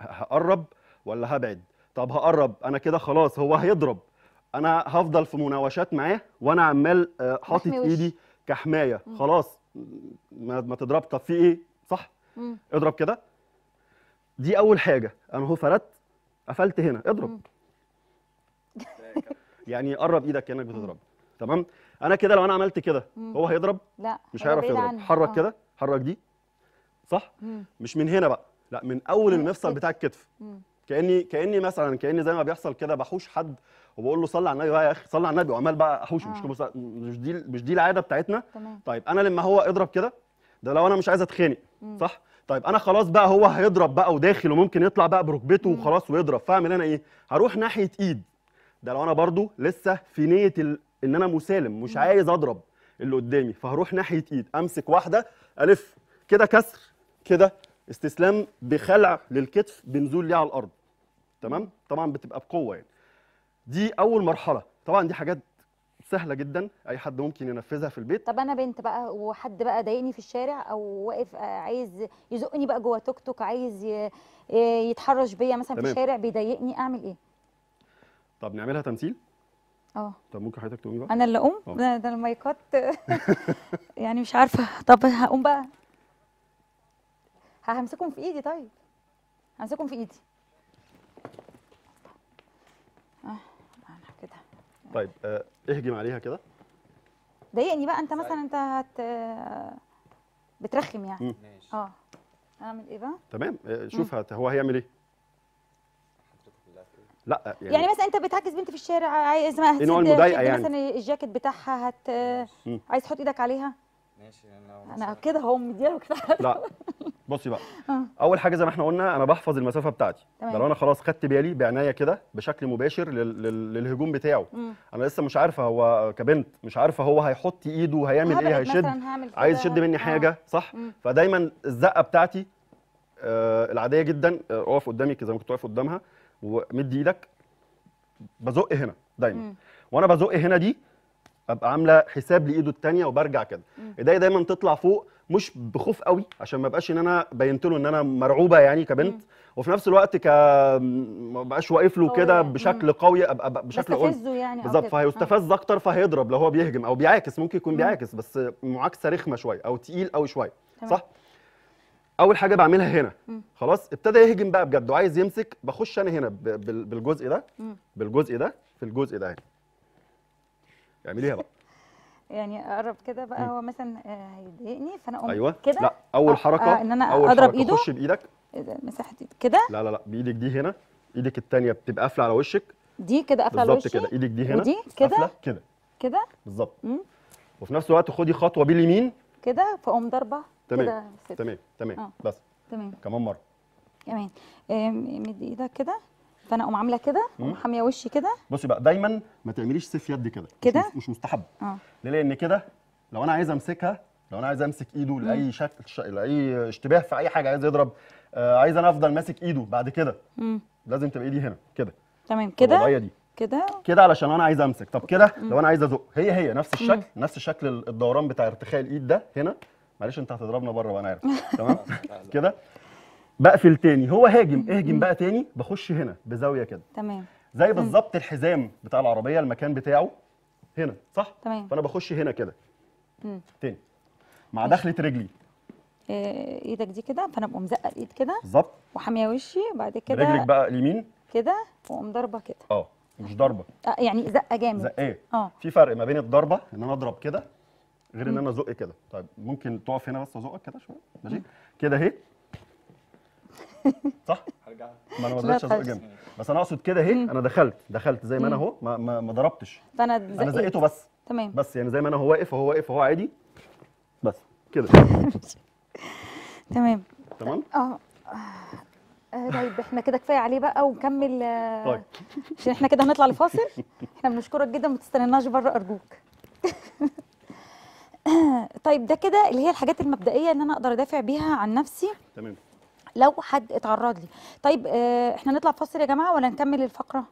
هقرب ولا هبعد؟ طب هقرب، انا كده خلاص هو هيضرب، انا هفضل في مناوشات معاه وانا عمال حاطط ايدي كحمايه، خلاص ما تضرب، طب في ايه؟ صح؟ مم. اضرب كده. دي اول حاجه، انا اهو فردت، قفلت هنا، اضرب. مم. يعني قرب ايدك كانك بتضرب، تمام؟ انا كده لو انا عملت كده هو هيضرب؟ لا، مش هيعرف يضرب. حرك أوه. كده، حرك دي، صح؟ مم. مش من هنا بقى، لا من اول المفصل بتاع الكتف، مم. كاني كاني مثلا كاني زي ما بيحصل كده بحوش حد وبقول له صلي على النبي بقى يا اخي، صلي على النبي، وعمال بقى احوشه. آه. مش مش دي مش دي العاده بتاعتنا. تمام. طيب انا لما هو اضرب كده ده لو انا مش عايز اتخانق، صح؟ طيب انا خلاص بقى هو هيضرب بقى وداخل وممكن يطلع بقى بركبته وخلاص ويضرب، فاعمل انا ايه؟ هروح ناحيه ايد. ده لو انا برضو لسه في نيه ال... ان انا مسالم مش عايز اضرب اللي قدامي، فهروح ناحيه ايد امسك واحده الف كده كسر كده استسلام بخلع للكتف بنزول ليه على الارض. تمام؟ طبعا بتبقى بقوه يعني. دي اول مرحله، طبعا دي حاجات سهله جدا اي حد ممكن ينفذها في البيت. طب انا بنت بقى وحد بقى ضايقني في الشارع او واقف عايز يزقني بقى جوه توك توك، عايز يتحرش بيا مثلا في الشارع بيضايقني، اعمل ايه؟ طب نعملها تمثيل. اه طب ممكن حضرتك تقومي بقى؟ انا اللي اقوم؟ ده, ده المايكات يعني مش عارفه. طب هقوم بقى همسكهم في ايدي. طيب همسكهم في ايدي. اه كده. طيب آه اهجم عليها كده. ضايقني بقى انت مثلا، انت هت بترخم يعني. ماشي. اه اعمل ايه بقى؟ تمام. شوف هت... هو هيعمل ايه؟ لا يعني, يعني مثلا انت بتعكس بنت في الشارع، عايز نوع المضايقه يعني، مثلا الجاكيت بتاعها هت مم. عايز تحط ايدك عليها. ماشي. انا كده اهو مديها كده. لا بصي بقى، اول حاجه زي ما احنا قلنا انا بحفظ المسافه بتاعتي. ده لو انا خلاص خدت بالي بعنايه كده بشكل مباشر لل... لل... للهجوم بتاعه. مم. انا لسه مش عارفه هو كبنت مش عارفه هو هيحط ايده وهيعمل ايه، هيشد عايز يشد مني حاجه، صح؟ مم. فدايما الزقه بتاعتي آه العاديه جدا، اقف قدامي زي ما كنت واقف قدامها ومدي ايدك بزق هنا دايما. مم. وانا بزق هنا دي ابقى عامله حساب لايده الثانيه وبرجع كده. ايديا دايما تطلع فوق مش بخوف قوي عشان ما بقاش ان انا بينت له ان انا مرعوبه يعني كبنت، مم. وفي نفس الوقت ك ما بقاش واقف له كده بشكل مم. قوي، ابقى بشكل قوي يعني بالظبط، فهيستفز آه. اكتر فهيضرب لو هو بيهجم او بيعاكس، ممكن يكون مم. بيعاكس بس معاكسه رخمه شويه او تقيل قوي شويه، صح؟ اول حاجه بعملها هنا. مم. خلاص ابتدى يهجم بقى بجد وعايز يمسك، بخش انا هنا بالجزء ده مم. بالجزء ده في الجزء ده هنا. اعمليها بقى يعني اقرب كده بقى. مم. هو مثلا هيضايقني فانا اقوم أيوة. كده. لا اول حركه آه ان انا أول اضرب ايده، اخش بايدك مساحه ايد كده. لا لا لا بايدك دي هنا، ايدك الثانيه بتبقى قافله على وشك دي كده، قافله على وشك بالظبط كده، ايدك دي هنا ودي كده كده كده بالظبط، وفي نفس الوقت خدي خطوه باليمين كده فاقوم ضربه. تمام تمام تمام آه. بس تمام كمان مره كمان مدي ايدك كده فانا اقوم عامله كده ومحاميه وشي كده. بصي بقى دايما ما تعمليش سيف يد كده كده، مش مستحب. اه ليه؟ لان كده لو انا عايز امسكها، لو انا عايز امسك ايده لاي شكل ش... لاي اشتباه في اي حاجه، عايز يضرب آه عايز انا افضل ماسك ايده بعد كده، مم. لازم تبقى ايدي هنا كده. تمام كده كده كده علشان انا عايز امسك. طب كده لو انا عايز ازق هي هي نفس الشكل، مم. نفس الشكل الدوران بتاع ارتخاء الايد ده هنا. معلش انت هتضربنا بره وانا عارف. تمام كده بقفل تاني، هو هاجم اهجم بقى تاني، بخش هنا بزاويه كده. تمام زي بالظبط الحزام بتاع العربيه المكان بتاعه هنا، صح؟ تمام فانا بخش هنا كده تاني مع دخله رجلي. ايدك دي كده فانا بقوم زقه الايد كده بالظبط وحاميه وشي بعد كده رجلك بقى اليمين كده واقوم ضربه كده. اه مش ضربه آه يعني زقه جامد زقه. اه في فرق ما بين الضربه ان انا اضرب كده غير ان انا ازق كده. طيب ممكن تقف هنا بس ازقك كده شويه ماشي كده اهي، صح؟ هرجع ما انا ما قدرتش ازق جامد بس انا اقصد كده اهي. انا دخلت دخلت زي ما انا اهو، ما ما ضربتش فانا انا زقيته بس. تمام بس يعني زي ما انا هو واقف وهو واقف وهو عادي بس كده. تمام تمام اه طيب احنا كده كفايه عليه بقى ونكمل طيب عشان احنا كده هنطلع لفاصل. احنا بنشكرك جدا وما تستناناش بره ارجوك. طيب ده كده اللي هي الحاجات المبدئيه ان انا اقدر ادافع بيها عن نفسي تمام لو حد اتعرض لي. طيب اه احنا نطلع فاصل يا جماعه ولا نكمل الفقره؟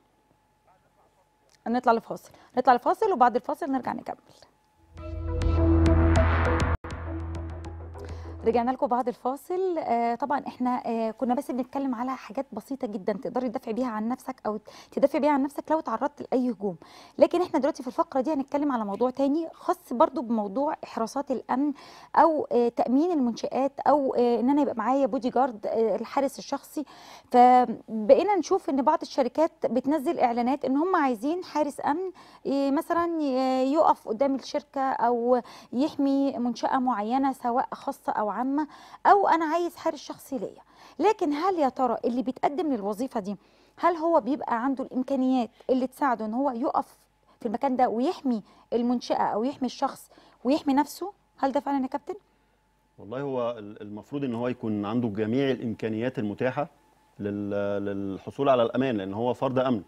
نطلع لفاصل نطلع لفاصل وبعد الفاصل نرجع نكمل. رجعنا لكم بعد الفاصل. آه طبعا احنا آه كنا بس بنتكلم على حاجات بسيطه جدا تقدري تدافعي بيها عن نفسك او تدافعي بيها عن نفسك لو تعرضت لاي هجوم، لكن احنا دلوقتي في الفقره دي هنتكلم على موضوع تاني خاص برضو بموضوع احراسات الامن او آه تامين المنشآت او آه ان انا يبقى معايا بودي جارد آه الحارس الشخصي. فبقينا نشوف ان بعض الشركات بتنزل اعلانات ان هم عايزين حارس امن آه مثلا يقف قدام الشركه او يحمي منشأة معينه سواء خاصه او عامة، أو أنا عايز حارس شخصي ليا. لكن هل يا ترى اللي بيتقدم للوظيفة دي هل هو بيبقى عنده الإمكانيات اللي تساعده إن هو يقف في المكان ده ويحمي المنشأة أو يحمي الشخص ويحمي نفسه؟ هل ده فعلا يا كابتن؟ والله هو المفروض ان هو يكون عنده جميع الامكانيات المتاحه للحصول على الامان، لان هو فرد امن.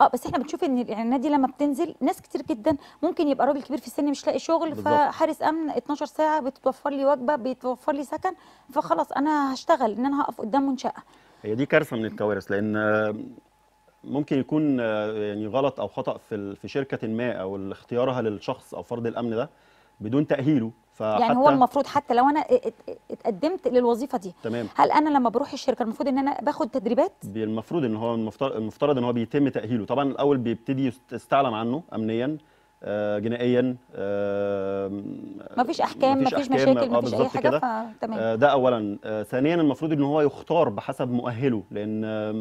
اه بس احنا بنشوف ان الاعلانات دي لما بتنزل ناس كتير جدا ممكن يبقى راجل كبير في السن مش لاقي شغل، فحارس امن اتناشر ساعه بتتوفر لي وجبه، بتوفر لي سكن، فخلاص انا هشتغل ان انا هقف قدام منشاه. هي دي كارثه من الكوارث، لان ممكن يكون يعني غلط او خطا في في شركه ما او اختيارها للشخص او فرد الامن ده بدون تاهيله. يعني هو المفروض حتى لو انا اتقدمت للوظيفه دي، تمام، هل انا لما بروح الشركه المفروض ان انا باخد تدريبات؟ المفروض ان هو المفترض ان هو بيتم تاهيله، طبعا الاول بيبتدي يستعلم عنه امنيا، آه جنائيا، آه مفيش احكام، مفيش, مفيش أحكام، مشاكل، مفيش اي حاجه، تمام. آه ده اولا. آه ثانيا المفروض ان هو يختار بحسب مؤهله، لان آه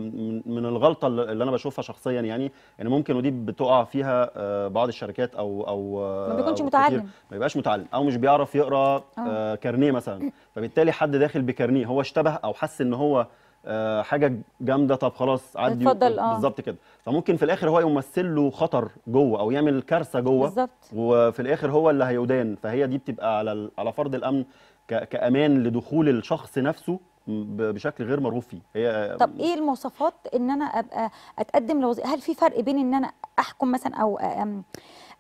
من الغلطه اللي انا بشوفها شخصيا يعني ان ممكن ودي بتقع فيها آه بعض الشركات او او ما بيكونش متعلم، ما بيبقاش متعلم او مش بيعرف يقرا آه كارنيه مثلا، فبالتالي حد داخل بكارنيه هو اشتبه او حس ان هو آه حاجه جامده، طب خلاص عدي بالظبط كده، فممكن في الاخر هو يمثل له خطر جوه او يعمل كارثه جوه بالظبط، وفي الاخر هو اللي هيدان. فهي دي بتبقى على على فرد الامن كامان لدخول الشخص نفسه بشكل غير مرغوب فيه. هي طب ايه المواصفات ان انا ابقى اتقدم لوظيفه؟ هل في فرق بين ان انا احكم مثلا او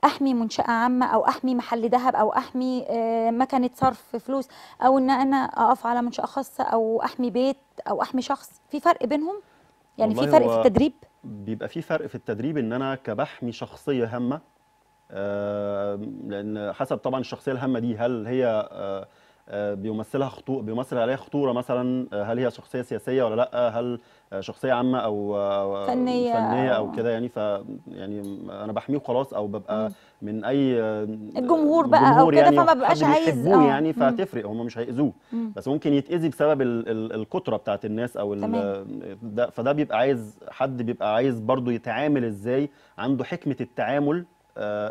احمي منشاه عامه او احمي محل ذهب او احمي مكنه صرف فلوس، او ان انا اقف على منشاه خاصه او احمي بيت او احمي شخص؟ في فرق بينهم يعني؟ في فرق في التدريب؟ بيبقى في فرق في التدريب ان انا كبحمي شخصيه هامه، آه لان حسب طبعا الشخصيه الهامه دي هل هي آه بيمثلها خطوره، بيمثل عليها خطوره مثلا، هل هي شخصيه سياسيه ولا لا، هل شخصيه عامه او فنيه فنيه او, أو كده يعني. ف يعني انا بحميه وخلاص، او ببقى من اي الجمهور بقى او كده يعني، فما ببقاش عايز يعني، فتفرق هم مش هيأذوه، بس ممكن يتأذي بسبب الكتره بتاعت الناس او ده، فده بيبقى عايز حد بيبقى عايز برضو يتعامل ازاي، عنده حكمه التعامل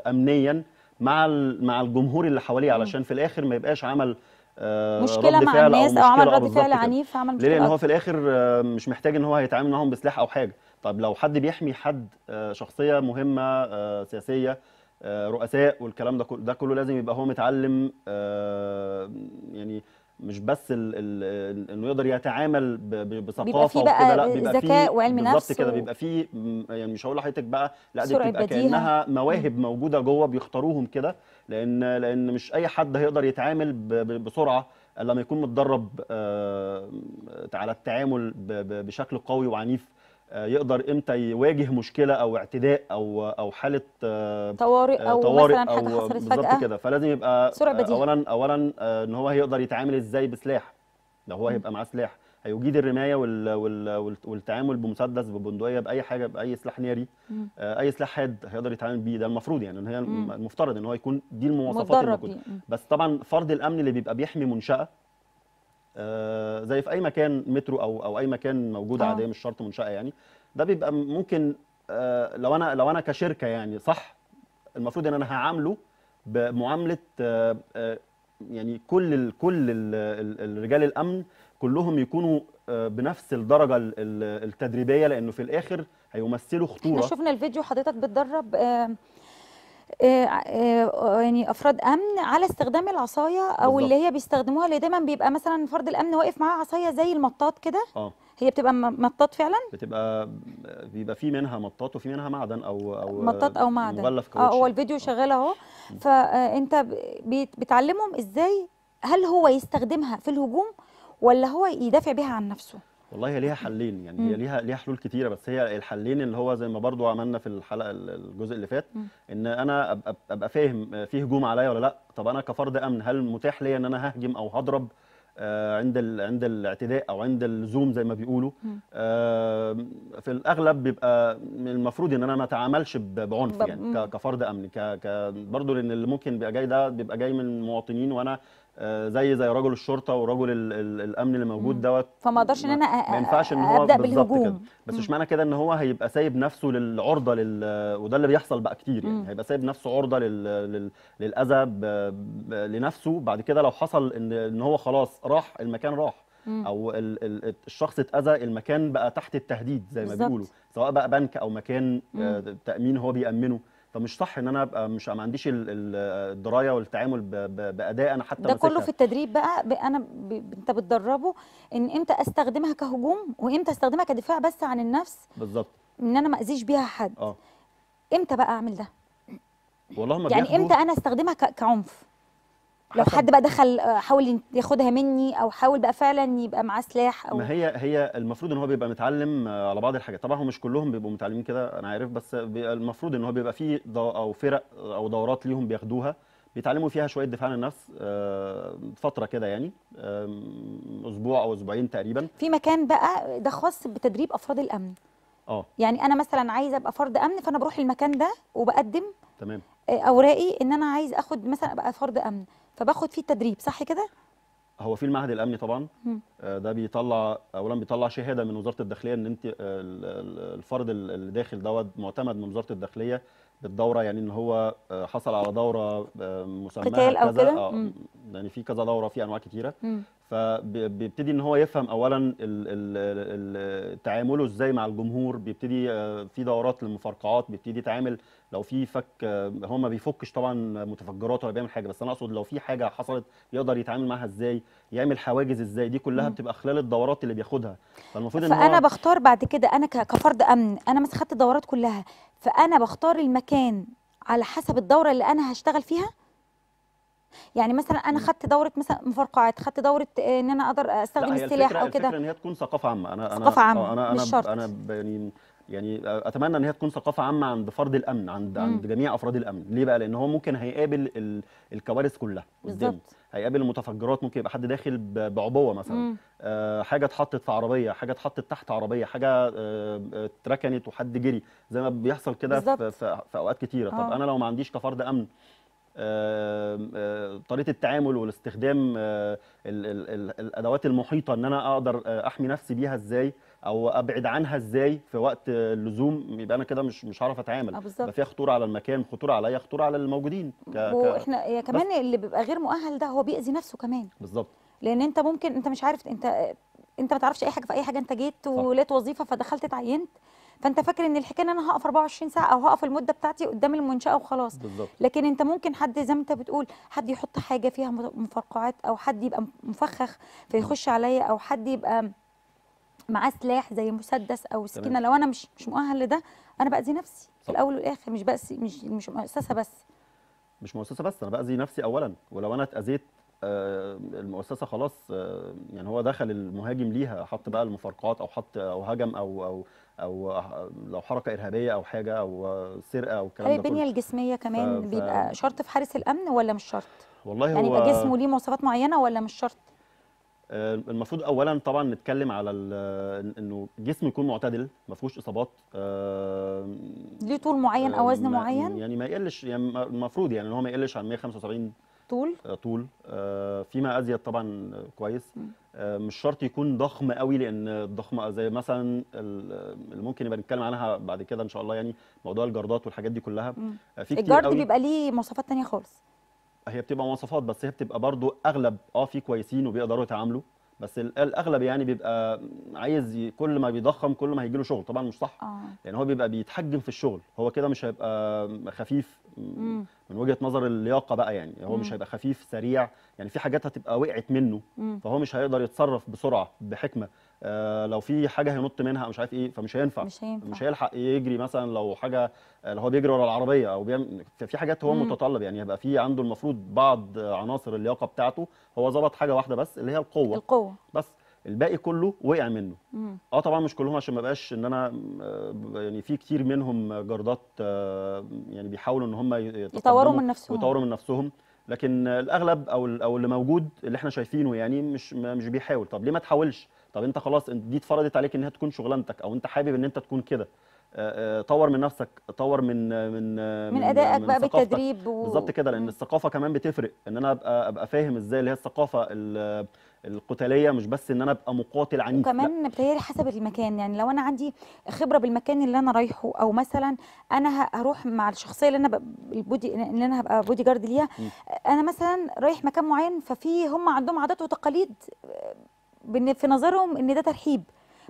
امنيا مع مع الجمهور اللي حواليه، علشان في الاخر ما يبقاش عمل مشكله مع الناس او عمل رد فعل عنيف، عمل مشكله، لان هو في الاخر مش محتاج ان هو هيتعامل معاهم بسلاح او حاجه. طب لو حد بيحمي حد شخصيه مهمه سياسيه، رؤساء والكلام ده كله، ده كله لازم يبقى هو متعلم يعني، مش بس انه يقدر يتعامل بثقافه وكده، لا بيبقى فيه ذكاء وعلم نفس بالظبط كده، بيبقى فيه يعني مش هقول لحضرتك بقى لا، دي بتبقى كانها مواهب موجوده جوه بيختاروهم كده، لان لان مش اي حد هيقدر يتعامل بسرعه لما يكون متدرب على التعامل بشكل قوي وعنيف، يقدر امتى يواجه مشكله او اعتداء او او حاله طوارئ او طوارئ مثلا حاجه حصلت فجاه كده، فلازم يبقى اولا اولا ان هو هيقدر يتعامل ازاي بسلاح، لو هو هيبقى معاه سلاح هيجيد الرمايه وال وال والتعامل بمسدس ببندقيه باي حاجه، باي سلاح ناري، اي سلاح حاد هيقدر يتعامل بيه. ده المفروض يعني ان هي المفترض ان هو يكون دي المواصفات الموجوده، بس طبعا فرد الامن اللي بيبقى بيحمي منشاه آه زي في اي مكان مترو او او اي مكان موجود آه. عاديه، مش شرط منشاه يعني، ده بيبقى ممكن آه لو انا لو انا كشركه يعني صح، المفروض ان انا هعامله بمعامله آه آه يعني كل ال كل ال رجال الامن كلهم يكونوا آه بنفس الدرجه ال ال التدريبيه، لانه في الاخر هيمثلوا خطوره. احنا شفنا الفيديو حضرتك بتدرب آه يعني افراد امن على استخدام العصايه او بالضبط. اللي هي بيستخدموها، اللي دايما بيبقى مثلا فرد الامن واقف معاه عصايه زي المطاط كده، اه هي بتبقى مطاط فعلا، بتبقى بيبقى في منها مطاط وفي منها معدن او او مطاط او معدن مغلف كاوتش. اه هو الفيديو شغال اهو، فانت بتعلمهم ازاي، هل هو يستخدمها في الهجوم ولا هو يدافع بها عن نفسه؟ والله هي ليها حلين يعني، هي ليها ليها حلول كتيره، بس هي الحلين اللي هو زي ما برضو عملنا في الحلقه الجزء اللي فات، ان انا ابقى ابقى فاهم في هجوم عليا ولا لا. طب انا كفرد امن هل متاح ليا ان انا ههجم او هضرب عند ال عند الاعتداء او عند اللزوم زي ما بيقولوا؟ في الاغلب بيبقى المفروض ان انا ما اتعاملش بعنف يعني كفرد امن، برضو لان اللي ممكن بيبقى جاي ده بيبقى جاي من مواطنين، وانا زي زي رجل الشرطه ورجل الامن اللي موجود دوت، فما اقدرش ان انا ما ينفعش ان هو ابدا بالهجوم كده. بس مش معنى كده ان هو هيبقى سايب نفسه للعرضه لل... وده اللي بيحصل بقى كتير يعني، مم. هيبقى سايب نفسه عرضه لل... لل... للاذى ب... ب... لنفسه بعد كده، لو حصل ان ان هو خلاص راح المكان، راح مم. او ال... ال... الشخص اتاذى، المكان بقى تحت التهديد زي ما بيقولوا، سواء بقى بنك او مكان مم. تامين هو بيامنه، فمش صح ان انا ابقى مش ما عنديش الدرايه والتعامل باداء انا حتى ده مسكها. كله في التدريب بقى, بقى انا ب... انت بتدربه ان امتى استخدمها كهجوم وامتى استخدمها كدفاع بس عن النفس بالظبط, ان انا ما اذيش بيها حد. اه امتى بقى اعمل ده؟ والله ما يعني امتى انا استخدمها ك... كعنف لو حد بقى دخل حاول ياخدها مني او حاول بقى فعلا يبقى معاه سلاح او ما هي هي المفروض ان هو بيبقى متعلم على بعض الحاجات. طبعا هو مش كلهم بيبقوا متعلمين كده انا عارف, بس المفروض ان هو بيبقى فيه او فرق او دورات ليهم بياخدوها بيتعلموا فيها شويه دفاع عن النفس فتره كده, يعني اسبوع او اسبوعين تقريبا في مكان بقى ده خاص بتدريب افراد الامن. اه يعني انا مثلا عايزه ابقى فرد امن فانا بروح المكان ده وبقدم تمام اوراقي ان انا عايز اخد مثلا ابقى فرد امن فباخد فيه التدريب صح كده؟ هو في المعهد الامني طبعا ده بيطلع اولا بيطلع شهاده من وزاره الداخليه ان انت الفرد اللي داخل دوت معتمد من وزاره الداخليه بالدوره, يعني ان هو حصل على دوره مسماها قتال او كده, يعني في كذا دوره في انواع كتيره, فبيبتدي ان هو يفهم اولا تعامله ازاي مع الجمهور, بيبتدي في دورات للمفرقعات, بيبتدي يتعامل لو في فك, هو ما بيفكش طبعا متفجرات ولا بيعمل حاجه, بس انا اقصد لو في حاجه حصلت يقدر يتعامل معها ازاي, يعمل حواجز ازاي, دي كلها بتبقى خلال الدورات اللي بياخدها. فالمفروض ان فانا بختار بعد كده انا كفرد امن انا ما خدت الدورات كلها, فانا بختار المكان على حسب الدوره اللي انا هشتغل فيها. يعني مثلا انا خدت دوره مثلا مفرقعات, خدت دوره ان انا اقدر استخدم السلاح او كده. لا الفكره ان هي تكون ثقافه عامه. انا ثقافه عامه انا مش شرط. انا يعني يعني اتمنى ان هي تكون ثقافه عامه عند فرد الامن, عند مم. عند جميع افراد الامن. ليه بقى؟ لان هو ممكن هيقابل ال... الكوارث كلها قدامه, هيقابل المتفجرات, ممكن يبقى حد داخل بعبوه مثلا, آه حاجه اتحطت في عربيه, حاجه اتحطت تحت عربيه, حاجه اتركنت آه وحد جري زي ما بيحصل كده في... في... في اوقات كتيره. طب انا لو ما عنديش كفرد امن طريقه التعامل والاستخدام الادوات المحيطه ان انا اقدر احمي نفسي بيها ازاي او ابعد عنها ازاي في وقت اللزوم, يبقى انا كده مش مش هعرف اتعامل. يبقى فيها خطوره على المكان, خطوره عليا, خطوره على الموجودين. واحنا كمان اللي بيبقى غير مؤهل ده هو بيأذي نفسه كمان. بالظبط, لان انت ممكن انت مش عارف, انت انت ما تعرفش اي حاجه في اي حاجه, انت جيت ولقيت وظيفه فدخلت اتعينت, فانت فاكر ان الحكايه ان انا هقف أربعة وعشرين ساعة او هقف المده بتاعتي قدام المنشاه وخلاص. بالضبط. لكن انت ممكن حد زي ما انت بتقول حد يحط حاجه فيها مفرقعات, او حد يبقى مفخخ فيخش عليا, او حد يبقى معاه سلاح زي مسدس او سكينه. لو انا مش مش مؤهل لده انا باذي نفسي في الاول والاخر, مش باذي مش مش مؤسسه بس, مش مؤسسه بس, انا باذي نفسي اولا. ولو انا اتاذيت آه المؤسسه خلاص, آه يعني هو دخل المهاجم ليها, حط بقى المفرقعات او حط او هجم او او او لو حركه ارهابيه او حاجه او سرقه او الكلام ده. البنيه الجسميه كمان ف... بيبقى شرط في حارس الامن ولا مش شرط؟ والله يعني هو يعني يبقى جسمه ليه مواصفات معينه ولا مش شرط؟ آه المفروض اولا طبعا نتكلم على انه جسم يكون معتدل ما فيهوش اصابات, آه ليه طول معين او وزن معين, يعني ما يقلش, يعني المفروض يعني ان هو ما يقلش عن مية وخمسة وسبعين طول طول آه فيما ازيد طبعا كويس, آه مش شرط يكون ضخم قوي, لان الضخمه زي مثلا اللي ممكن يبقى نتكلم عنها بعد كده ان شاء الله, يعني موضوع الجردات والحاجات دي كلها. آه في الجرد بيبقى ليه مواصفات ثانيه خالص, هي بتبقى مواصفات بس هي بتبقى برضو اغلب اه في كويسين وبيقدروا يتعاملوا, بس الاغلب يعني بيبقى عايز كل ما بيضخم كل ما هيجيله شغل. طبعا مش صح, آه. يعني هو بيبقى بيتحجم في الشغل, هو كده مش هيبقى خفيف مم. من وجهه نظر اللياقه بقى, يعني هو مم. مش هيبقى خفيف سريع, يعني في حاجات هتبقى وقعت منه مم. فهو مش هيقدر يتصرف بسرعه بحكمه, آه لو في حاجه هينط منها مش عارف ايه, فمش هينفع مش, مش هيلحق يجري مثلا, لو حاجه اللي هو بيجري ورا العربيه او بيعمل في حاجات هو مم. متطلب, يعني هيبقى في عنده المفروض بعض عناصر اللياقه بتاعته, هو ظبط حاجه واحده بس اللي هي القوه, القوه بس, الباقي كله وقع منه. مم. اه طبعا مش كلهم عشان ما بقاش ان انا يعني في كتير منهم جردات, يعني بيحاولوا ان هم يطوروا من نفسهم يطوروا من نفسهم, لكن الاغلب او او اللي موجود اللي احنا شايفينه يعني مش مش بيحاول. طب ليه ما تحاولش؟ طب انت خلاص دي اتفرضت عليك انها تكون شغلانتك, او انت حابب ان انت تكون كده, طور من نفسك, طور من من من ادائك بقى بالتدريب و... بالظبط كده, لان مم. الثقافه كمان بتفرق, ان انا ابقى ابقى فاهم ازاي اللي هي الثقافه القتاليه, مش بس ان انا ابقى مقاتل عنيف, وكمان بتهيألي حسب المكان. يعني لو انا عندي خبره بالمكان اللي انا رايحه, او مثلا انا هروح مع الشخصيه اللي انا ب... البودي اللي انا هبقى بودي جارد ليها, مم. انا مثلا رايح مكان معين, ففي هم عندهم عادات وتقاليد في نظرهم ان ده ترحيب,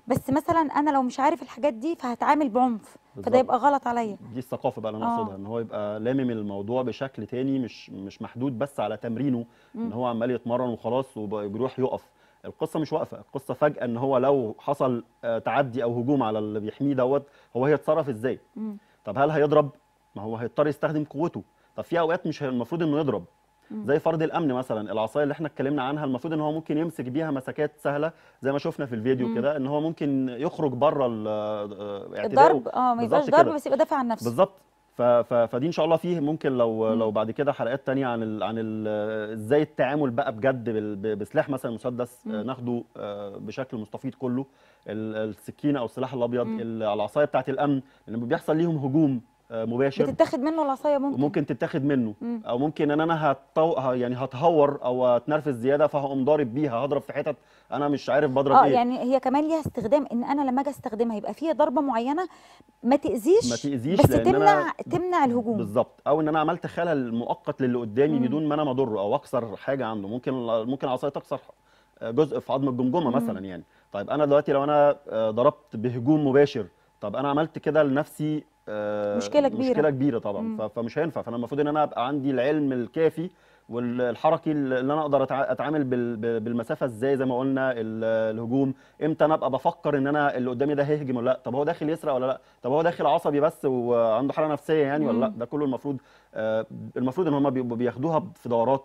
بس مثلا انا لو مش عارف الحاجات دي فهتعامل بعنف، فده يبقى غلط عليا. دي الثقافه بقى اللي انا اقصدها، ان هو يبقى لامم الموضوع بشكل تاني، مش مش محدود بس على تمرينه، م. ان هو عمال يتمرن وخلاص وبيروح يقف. القصه مش واقفه، القصه فجاه ان هو لو حصل تعدي او هجوم على اللي بيحميه دوت هو هيتصرف ازاي؟ م. طب هل هيضرب؟ ما هو هيضطر يستخدم قوته. طب في اوقات مش المفروض انه يضرب، زي فرد الامن مثلا، العصايه اللي احنا اتكلمنا عنها المفروض ان هو ممكن يمسك بيها مسكات سهله زي ما شفنا في الفيديو كده، ان هو ممكن يخرج بره الضرب، اه ما يبقاش ضرب بس يبقى دافع عن نفسه بالظبط. فدي ان شاء الله فيه ممكن لو لو بعد كده حلقات ثانيه عن ال عن ازاي التعامل بقى بجد بسلاح مثلا مسدس، ناخده بشكل مستفيض كله، السكينه او السلاح الابيض، العصايه بتاعه الامن لما بيحصل ليهم هجوم مباشر بتتاخد منه العصايه، ممكن ممكن تتاخد منه، مم. او ممكن ان انا هتطو... يعني هتهور او اتنرفز زياده فهقوم ضارب بيها، هضرب في حتت انا مش عارف بضرب آه ايه. اه يعني هي كمان ليها استخدام، ان انا لما اجي استخدمها يبقى فيها ضربه معينه ما تاذيش ما تاذيش بس لأن تمنع أنا... تمنع الهجوم بالظبط، او ان انا عملت خلل مؤقت للي قدامي بدون ما انا ما اضره او اكسر حاجه عنده. ممكن ممكن العصايه تكسر جزء في عظم الجمجمه مثلا يعني. طيب انا دلوقتي لو انا ضربت بهجوم مباشر، طب انا عملت كده لنفسي مشكلة كبيرة مشكلة كبيرة طبعا، مم. فمش هينفع. فانا المفروض ان انا ابقى عندي العلم الكافي والحركي اللي انا اقدر اتعامل بالمسافة ازاي، زي ما قلنا الهجوم امتى انا ابقى بفكر ان انا اللي قدامي ده هيهجم ولا لا، طب هو داخل يسرق ولا لا، طب هو داخل عصبي بس وعنده حالة نفسية يعني ولا لا. ده كله المفروض المفروض ان هم بياخدوها في دورات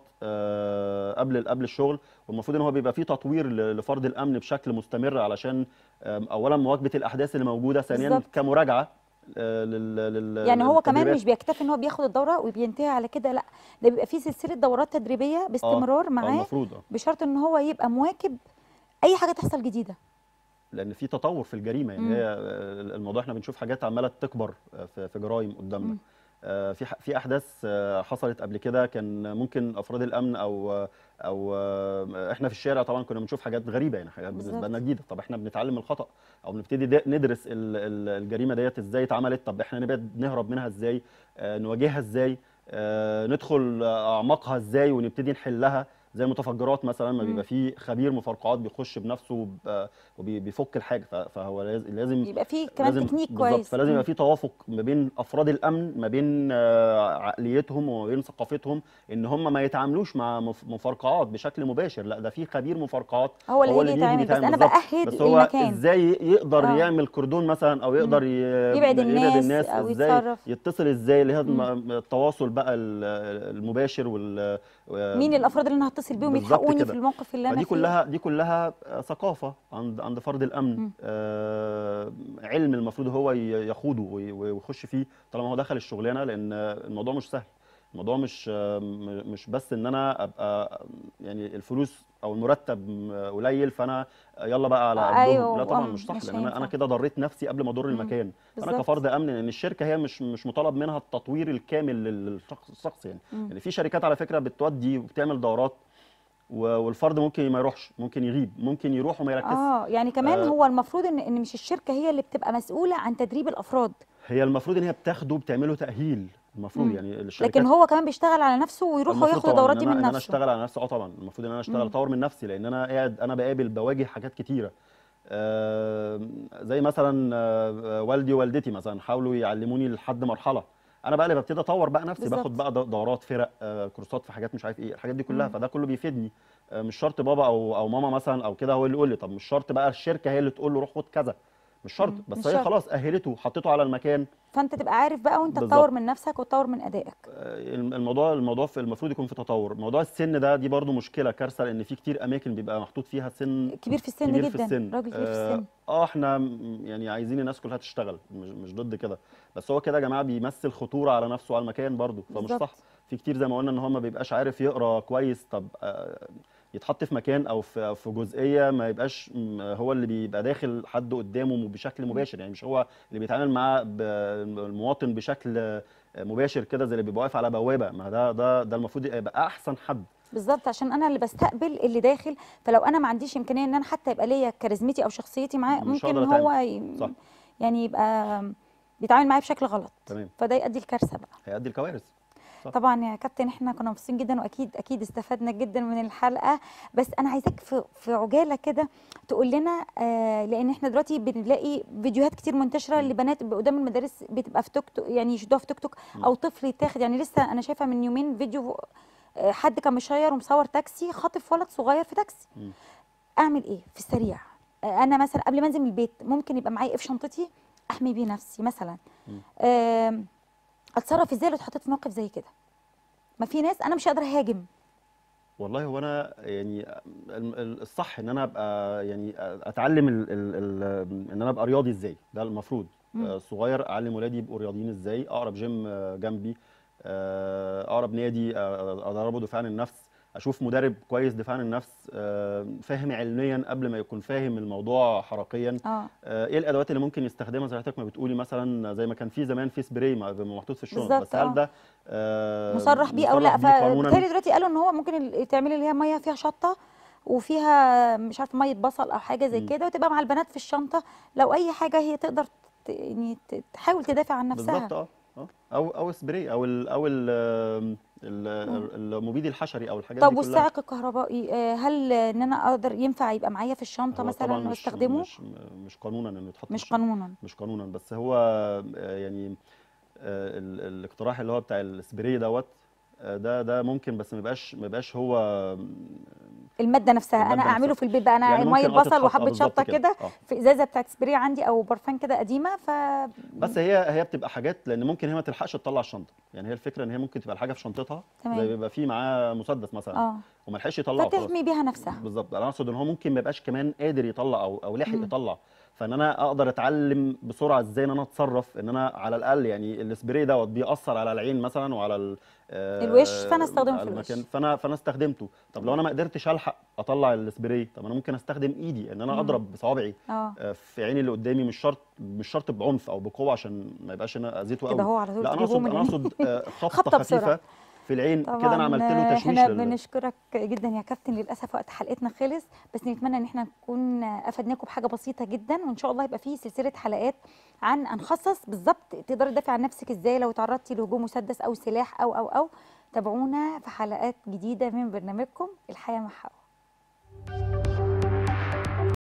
قبل قبل الشغل، والمفروض ان هو بيبقى فيه تطوير لفرد الامن بشكل مستمر، علشان اولا مواكبة الاحداث اللي موجودة، ثانيا كمراجعة لل... لل... يعني هو كمان مش بيكتفي ان هو بياخد الدوره وبينتهي على كده، لا ده بيبقى فيه سلسله دورات تدريبيه باستمرار آه. معاه آه بشرط ان هو يبقى مواكب اي حاجه تحصل جديده، لان في تطور في الجريمه يعني. مم. هي الموضوع احنا بنشوف حاجات عماله تكبر في جرايم قدامنا. آه في في احداث حصلت قبل كده، كان ممكن افراد الامن او او احنا في الشارع طبعا كنا بنشوف حاجات غريبه يعني، حاجات بالنسبه لنا جديده. طب احنا بنتعلم من الخطا او بنبتدي ندرس الجريمه ديت ازاي اتعملت، طب احنا نبعد نهرب منها ازاي، نواجهها ازاي، ندخل اعماقها ازاي ونبتدي نحلها. زي المتفجرات مثلا، ما بيبقى فيه خبير مفرقعات بيخش بنفسه وبيفك الحاجه، فهو لازم يبقى فيه كمان تكنيك كويس، فلازم يبقى فيه توافق ما بين افراد الامن، ما بين عقليتهم وما بين ثقافتهم، ان هم ما يتعاملوش مع مفرقعات بشكل مباشر، لا ده فيه خبير مفرقعات هو اللي بيتعامل. بس انا باهد بس هو المكان ازاي يقدر آه. يعمل كردون مثلا، او يقدر يبعد الناس, الناس او يتصرف، يتصل ازاي لهذا التواصل بقى المباشر، وال مين الافراد اللي انا هتصل بيهم يلحقوني في الموقف اللي انا فيه. دي كلها دي كلها ثقافه عند عند فرد الامن، آه علم المفروض هو يخوضه ويخش فيه طالما هو دخل الشغلانه، لان الموضوع مش سهل. الموضوع مش مش بس ان انا ابقى يعني الفلوس او المرتب قليل فانا يلا بقى على قدهم، أيوه لا طبعا مش صح، لان انا انا كده ضريت نفسي قبل ما اضر المكان. انا كفرد امن، لان الشركه هي مش مش مطالب منها التطوير الكامل للشخص يعني. مم. يعني في شركات على فكره بتودي وبتعمل دورات والفرد ممكن ما يروحش، ممكن يغيب، ممكن يروح وما يركزش. اه يعني كمان آه هو المفروض ان ان مش الشركه هي اللي بتبقى مسؤوله عن تدريب الافراد، هي المفروض ان هي بتاخده بتعمله تاهيل المفروض مم. يعني الشركات، لكن هو كمان بيشتغل على نفسه ويروح وياخد دورات من نفسه. انا اشتغل على نفسي اه طبعا، المفروض ان انا اشتغل اطور من نفسي، لان انا قاعد انا بقابل بواجه حاجات كتيره. آه زي مثلا آه والدي ووالدتي مثلا حاولوا يعلموني لحد مرحله، انا بقى اللي ببتدي اطور بقى نفسي، باخد بقى دورات فرق آه كورسات في حاجات مش عارف ايه الحاجات دي كلها. مم. فده كله بيفيدني، آه مش شرط بابا او او ماما مثلا او كده هو اللي يقول لي، طب مش شرط بقى الشركه هي اللي تقول له روح خد كذا، مش شرط، بس مش هي شرط. خلاص اهلته، حطيته على المكان، فانت تبقى عارف بقى وانت تطور من نفسك وتطور من ادائك. الموضوع الموضوع في المفروض يكون في تطور. موضوع السن ده دي برضو مشكله كارثه، لان في كتير اماكن بيبقى محطوط فيها سن كبير في السن، كبير جدا في السن. راجل كبير في السن اه احنا يعني عايزين الناس كلها تشتغل، مش, مش ضد كده، بس هو كده يا جماعه بيمثل خطوره على نفسه وعلى المكان برضو، فمش صح. في كتير زي ما قلنا ان هو ما بيبقاش عارف يقرا كويس، طب آه يتحط في مكان او في في جزئيه ما يبقاش هو اللي بيبقى داخل حد قدامه بشكل مباشر يعني، مش هو اللي بيتعامل مع المواطن بشكل مباشر كده زي اللي بيبقى واقف على بوابه. ما ده ده ده المفروض يبقى احسن حد بالظبط، عشان انا اللي بستقبل اللي داخل، فلو انا ما عنديش امكانيه ان انا حتى يبقى ليا كاريزمتي او شخصيتي معاه، ممكن ان هو صح. يعني يبقى بيتعامل معايا بشكل غلط، تمام. فده يؤدي لكارثه بقى، هيؤدي لكوارث. صح. طبعا يا كابتن احنا كنا مبسوطين جدا واكيد اكيد استفدنا جدا من الحلقه، بس انا عايزاك في عجاله كده تقول لنا آه لان احنا دلوقتي بنلاقي فيديوهات كتير منتشره لبنات قدام المدارس بتبقى في توك توك، يعني يشدوها في توك توك او طفل يتاخد، يعني لسه انا شايفه من يومين فيديو حد كان مشير ومصور تاكسي خاطف ولد صغير في تاكسي. م. اعمل ايه في السريع؟ انا مثلا قبل ما انزل من البيت ممكن يبقى معايا ايه في شنطتي احمي بيه نفسي مثلا؟ اتصرف ازاي لو اتحطيت في موقف زي كده؟ ما في ناس انا مش قادره اهاجم. والله هو انا يعني الصح ان انا ابقى يعني اتعلم ال ال ال ان انا ابقى رياضي ازاي، ده المفروض. م. صغير اعلم ولادي يبقوا رياضيين ازاي، اقرب جيم جنبي، اقرب نادي ادربه دفاع عن النفس، اشوف مدرب كويس دفاع عن النفس فاهم علميا قبل ما يكون فاهم الموضوع حركيا. آه. ايه الادوات اللي ممكن يستخدمها زي حضرتك ما بتقولي، مثلا زي ما كان في زمان في سبراي محطوط في الشنط، بس هل ده آه مصرح بيه او لا؟ فبالتالي دلوقتي قالوا ان هو ممكن تعملي اللي هي ميه فيها شطه وفيها مش عارفه ميه بصل او حاجه زي كده، وتبقى مع البنات في الشنطه لو اي حاجه هي تقدر يعني تحاول تدافع عن نفسها. بالظبط. اه او او سبراي او ال او ال ال المبيد الحشري او الحاجات دي كلها. طب والسائق الكهربائي هل ان انا اقدر ينفع يبقى معايا في الشنطه مثلا واستخدمه؟ مش مش قانونا انه يتحط، مش قانونا مش قانونا بس هو يعني الاقتراح اللي هو بتاع السبراي دوت ده ده ممكن، بس ما يبقاش ما يبقاش هو الماده نفسها، المادة انا اعمله نفسها. في البيت بقى انا يعني ميه بصل وحبه شطه كده في ازازه بتاعت سبراي عندي او برفان كده قديمه. ف بس هي هي بتبقى حاجات لان ممكن هي ما تلحقش تطلع الشنطه، يعني هي الفكره ان هي ممكن تبقى الحاجه في شنطتها زي بيبقى في معاه مسدس مثلا آه. وما لحقش يطلعه فتحمي بيها نفسها. بالظبط، انا اقصد ان هو ممكن ما يبقاش كمان قادر يطلع او او لاحق يطلع، فان انا اقدر اتعلم بسرعه ازاي ان انا اتصرف ان انا على الاقل يعني السبراي دوت بيأثر على العين مثلا وعلى الوش فانا استخدمه في الوش، فانا فانا استخدمته. طب لو انا ما قدرتش الحق اطلع السبراي، طب انا ممكن استخدم ايدي ان انا اضرب بصوابعي آه. في عيني اللي قدامي، مش شرط مش شرط بعنف او بقوه عشان ما يبقاش انا اذيته قوي، لا انا اقصد انا اقصد خبطه خفيفه في العين كده انا عملت له تشويش. احنا بنشكرك جدا يا كابتن، للاسف وقت حلقتنا خلص، بس نتمنى ان احنا نكون افدناكم بحاجه بسيطه جدا، وان شاء الله يبقى فيه سلسله حلقات عن هنخصص بالظبط تقدري تدافعي عن نفسك ازاي لو تعرضتي لهجوم مسدس او سلاح او او او. تابعونا في حلقات جديده من برنامجكم الحياه مع حوا.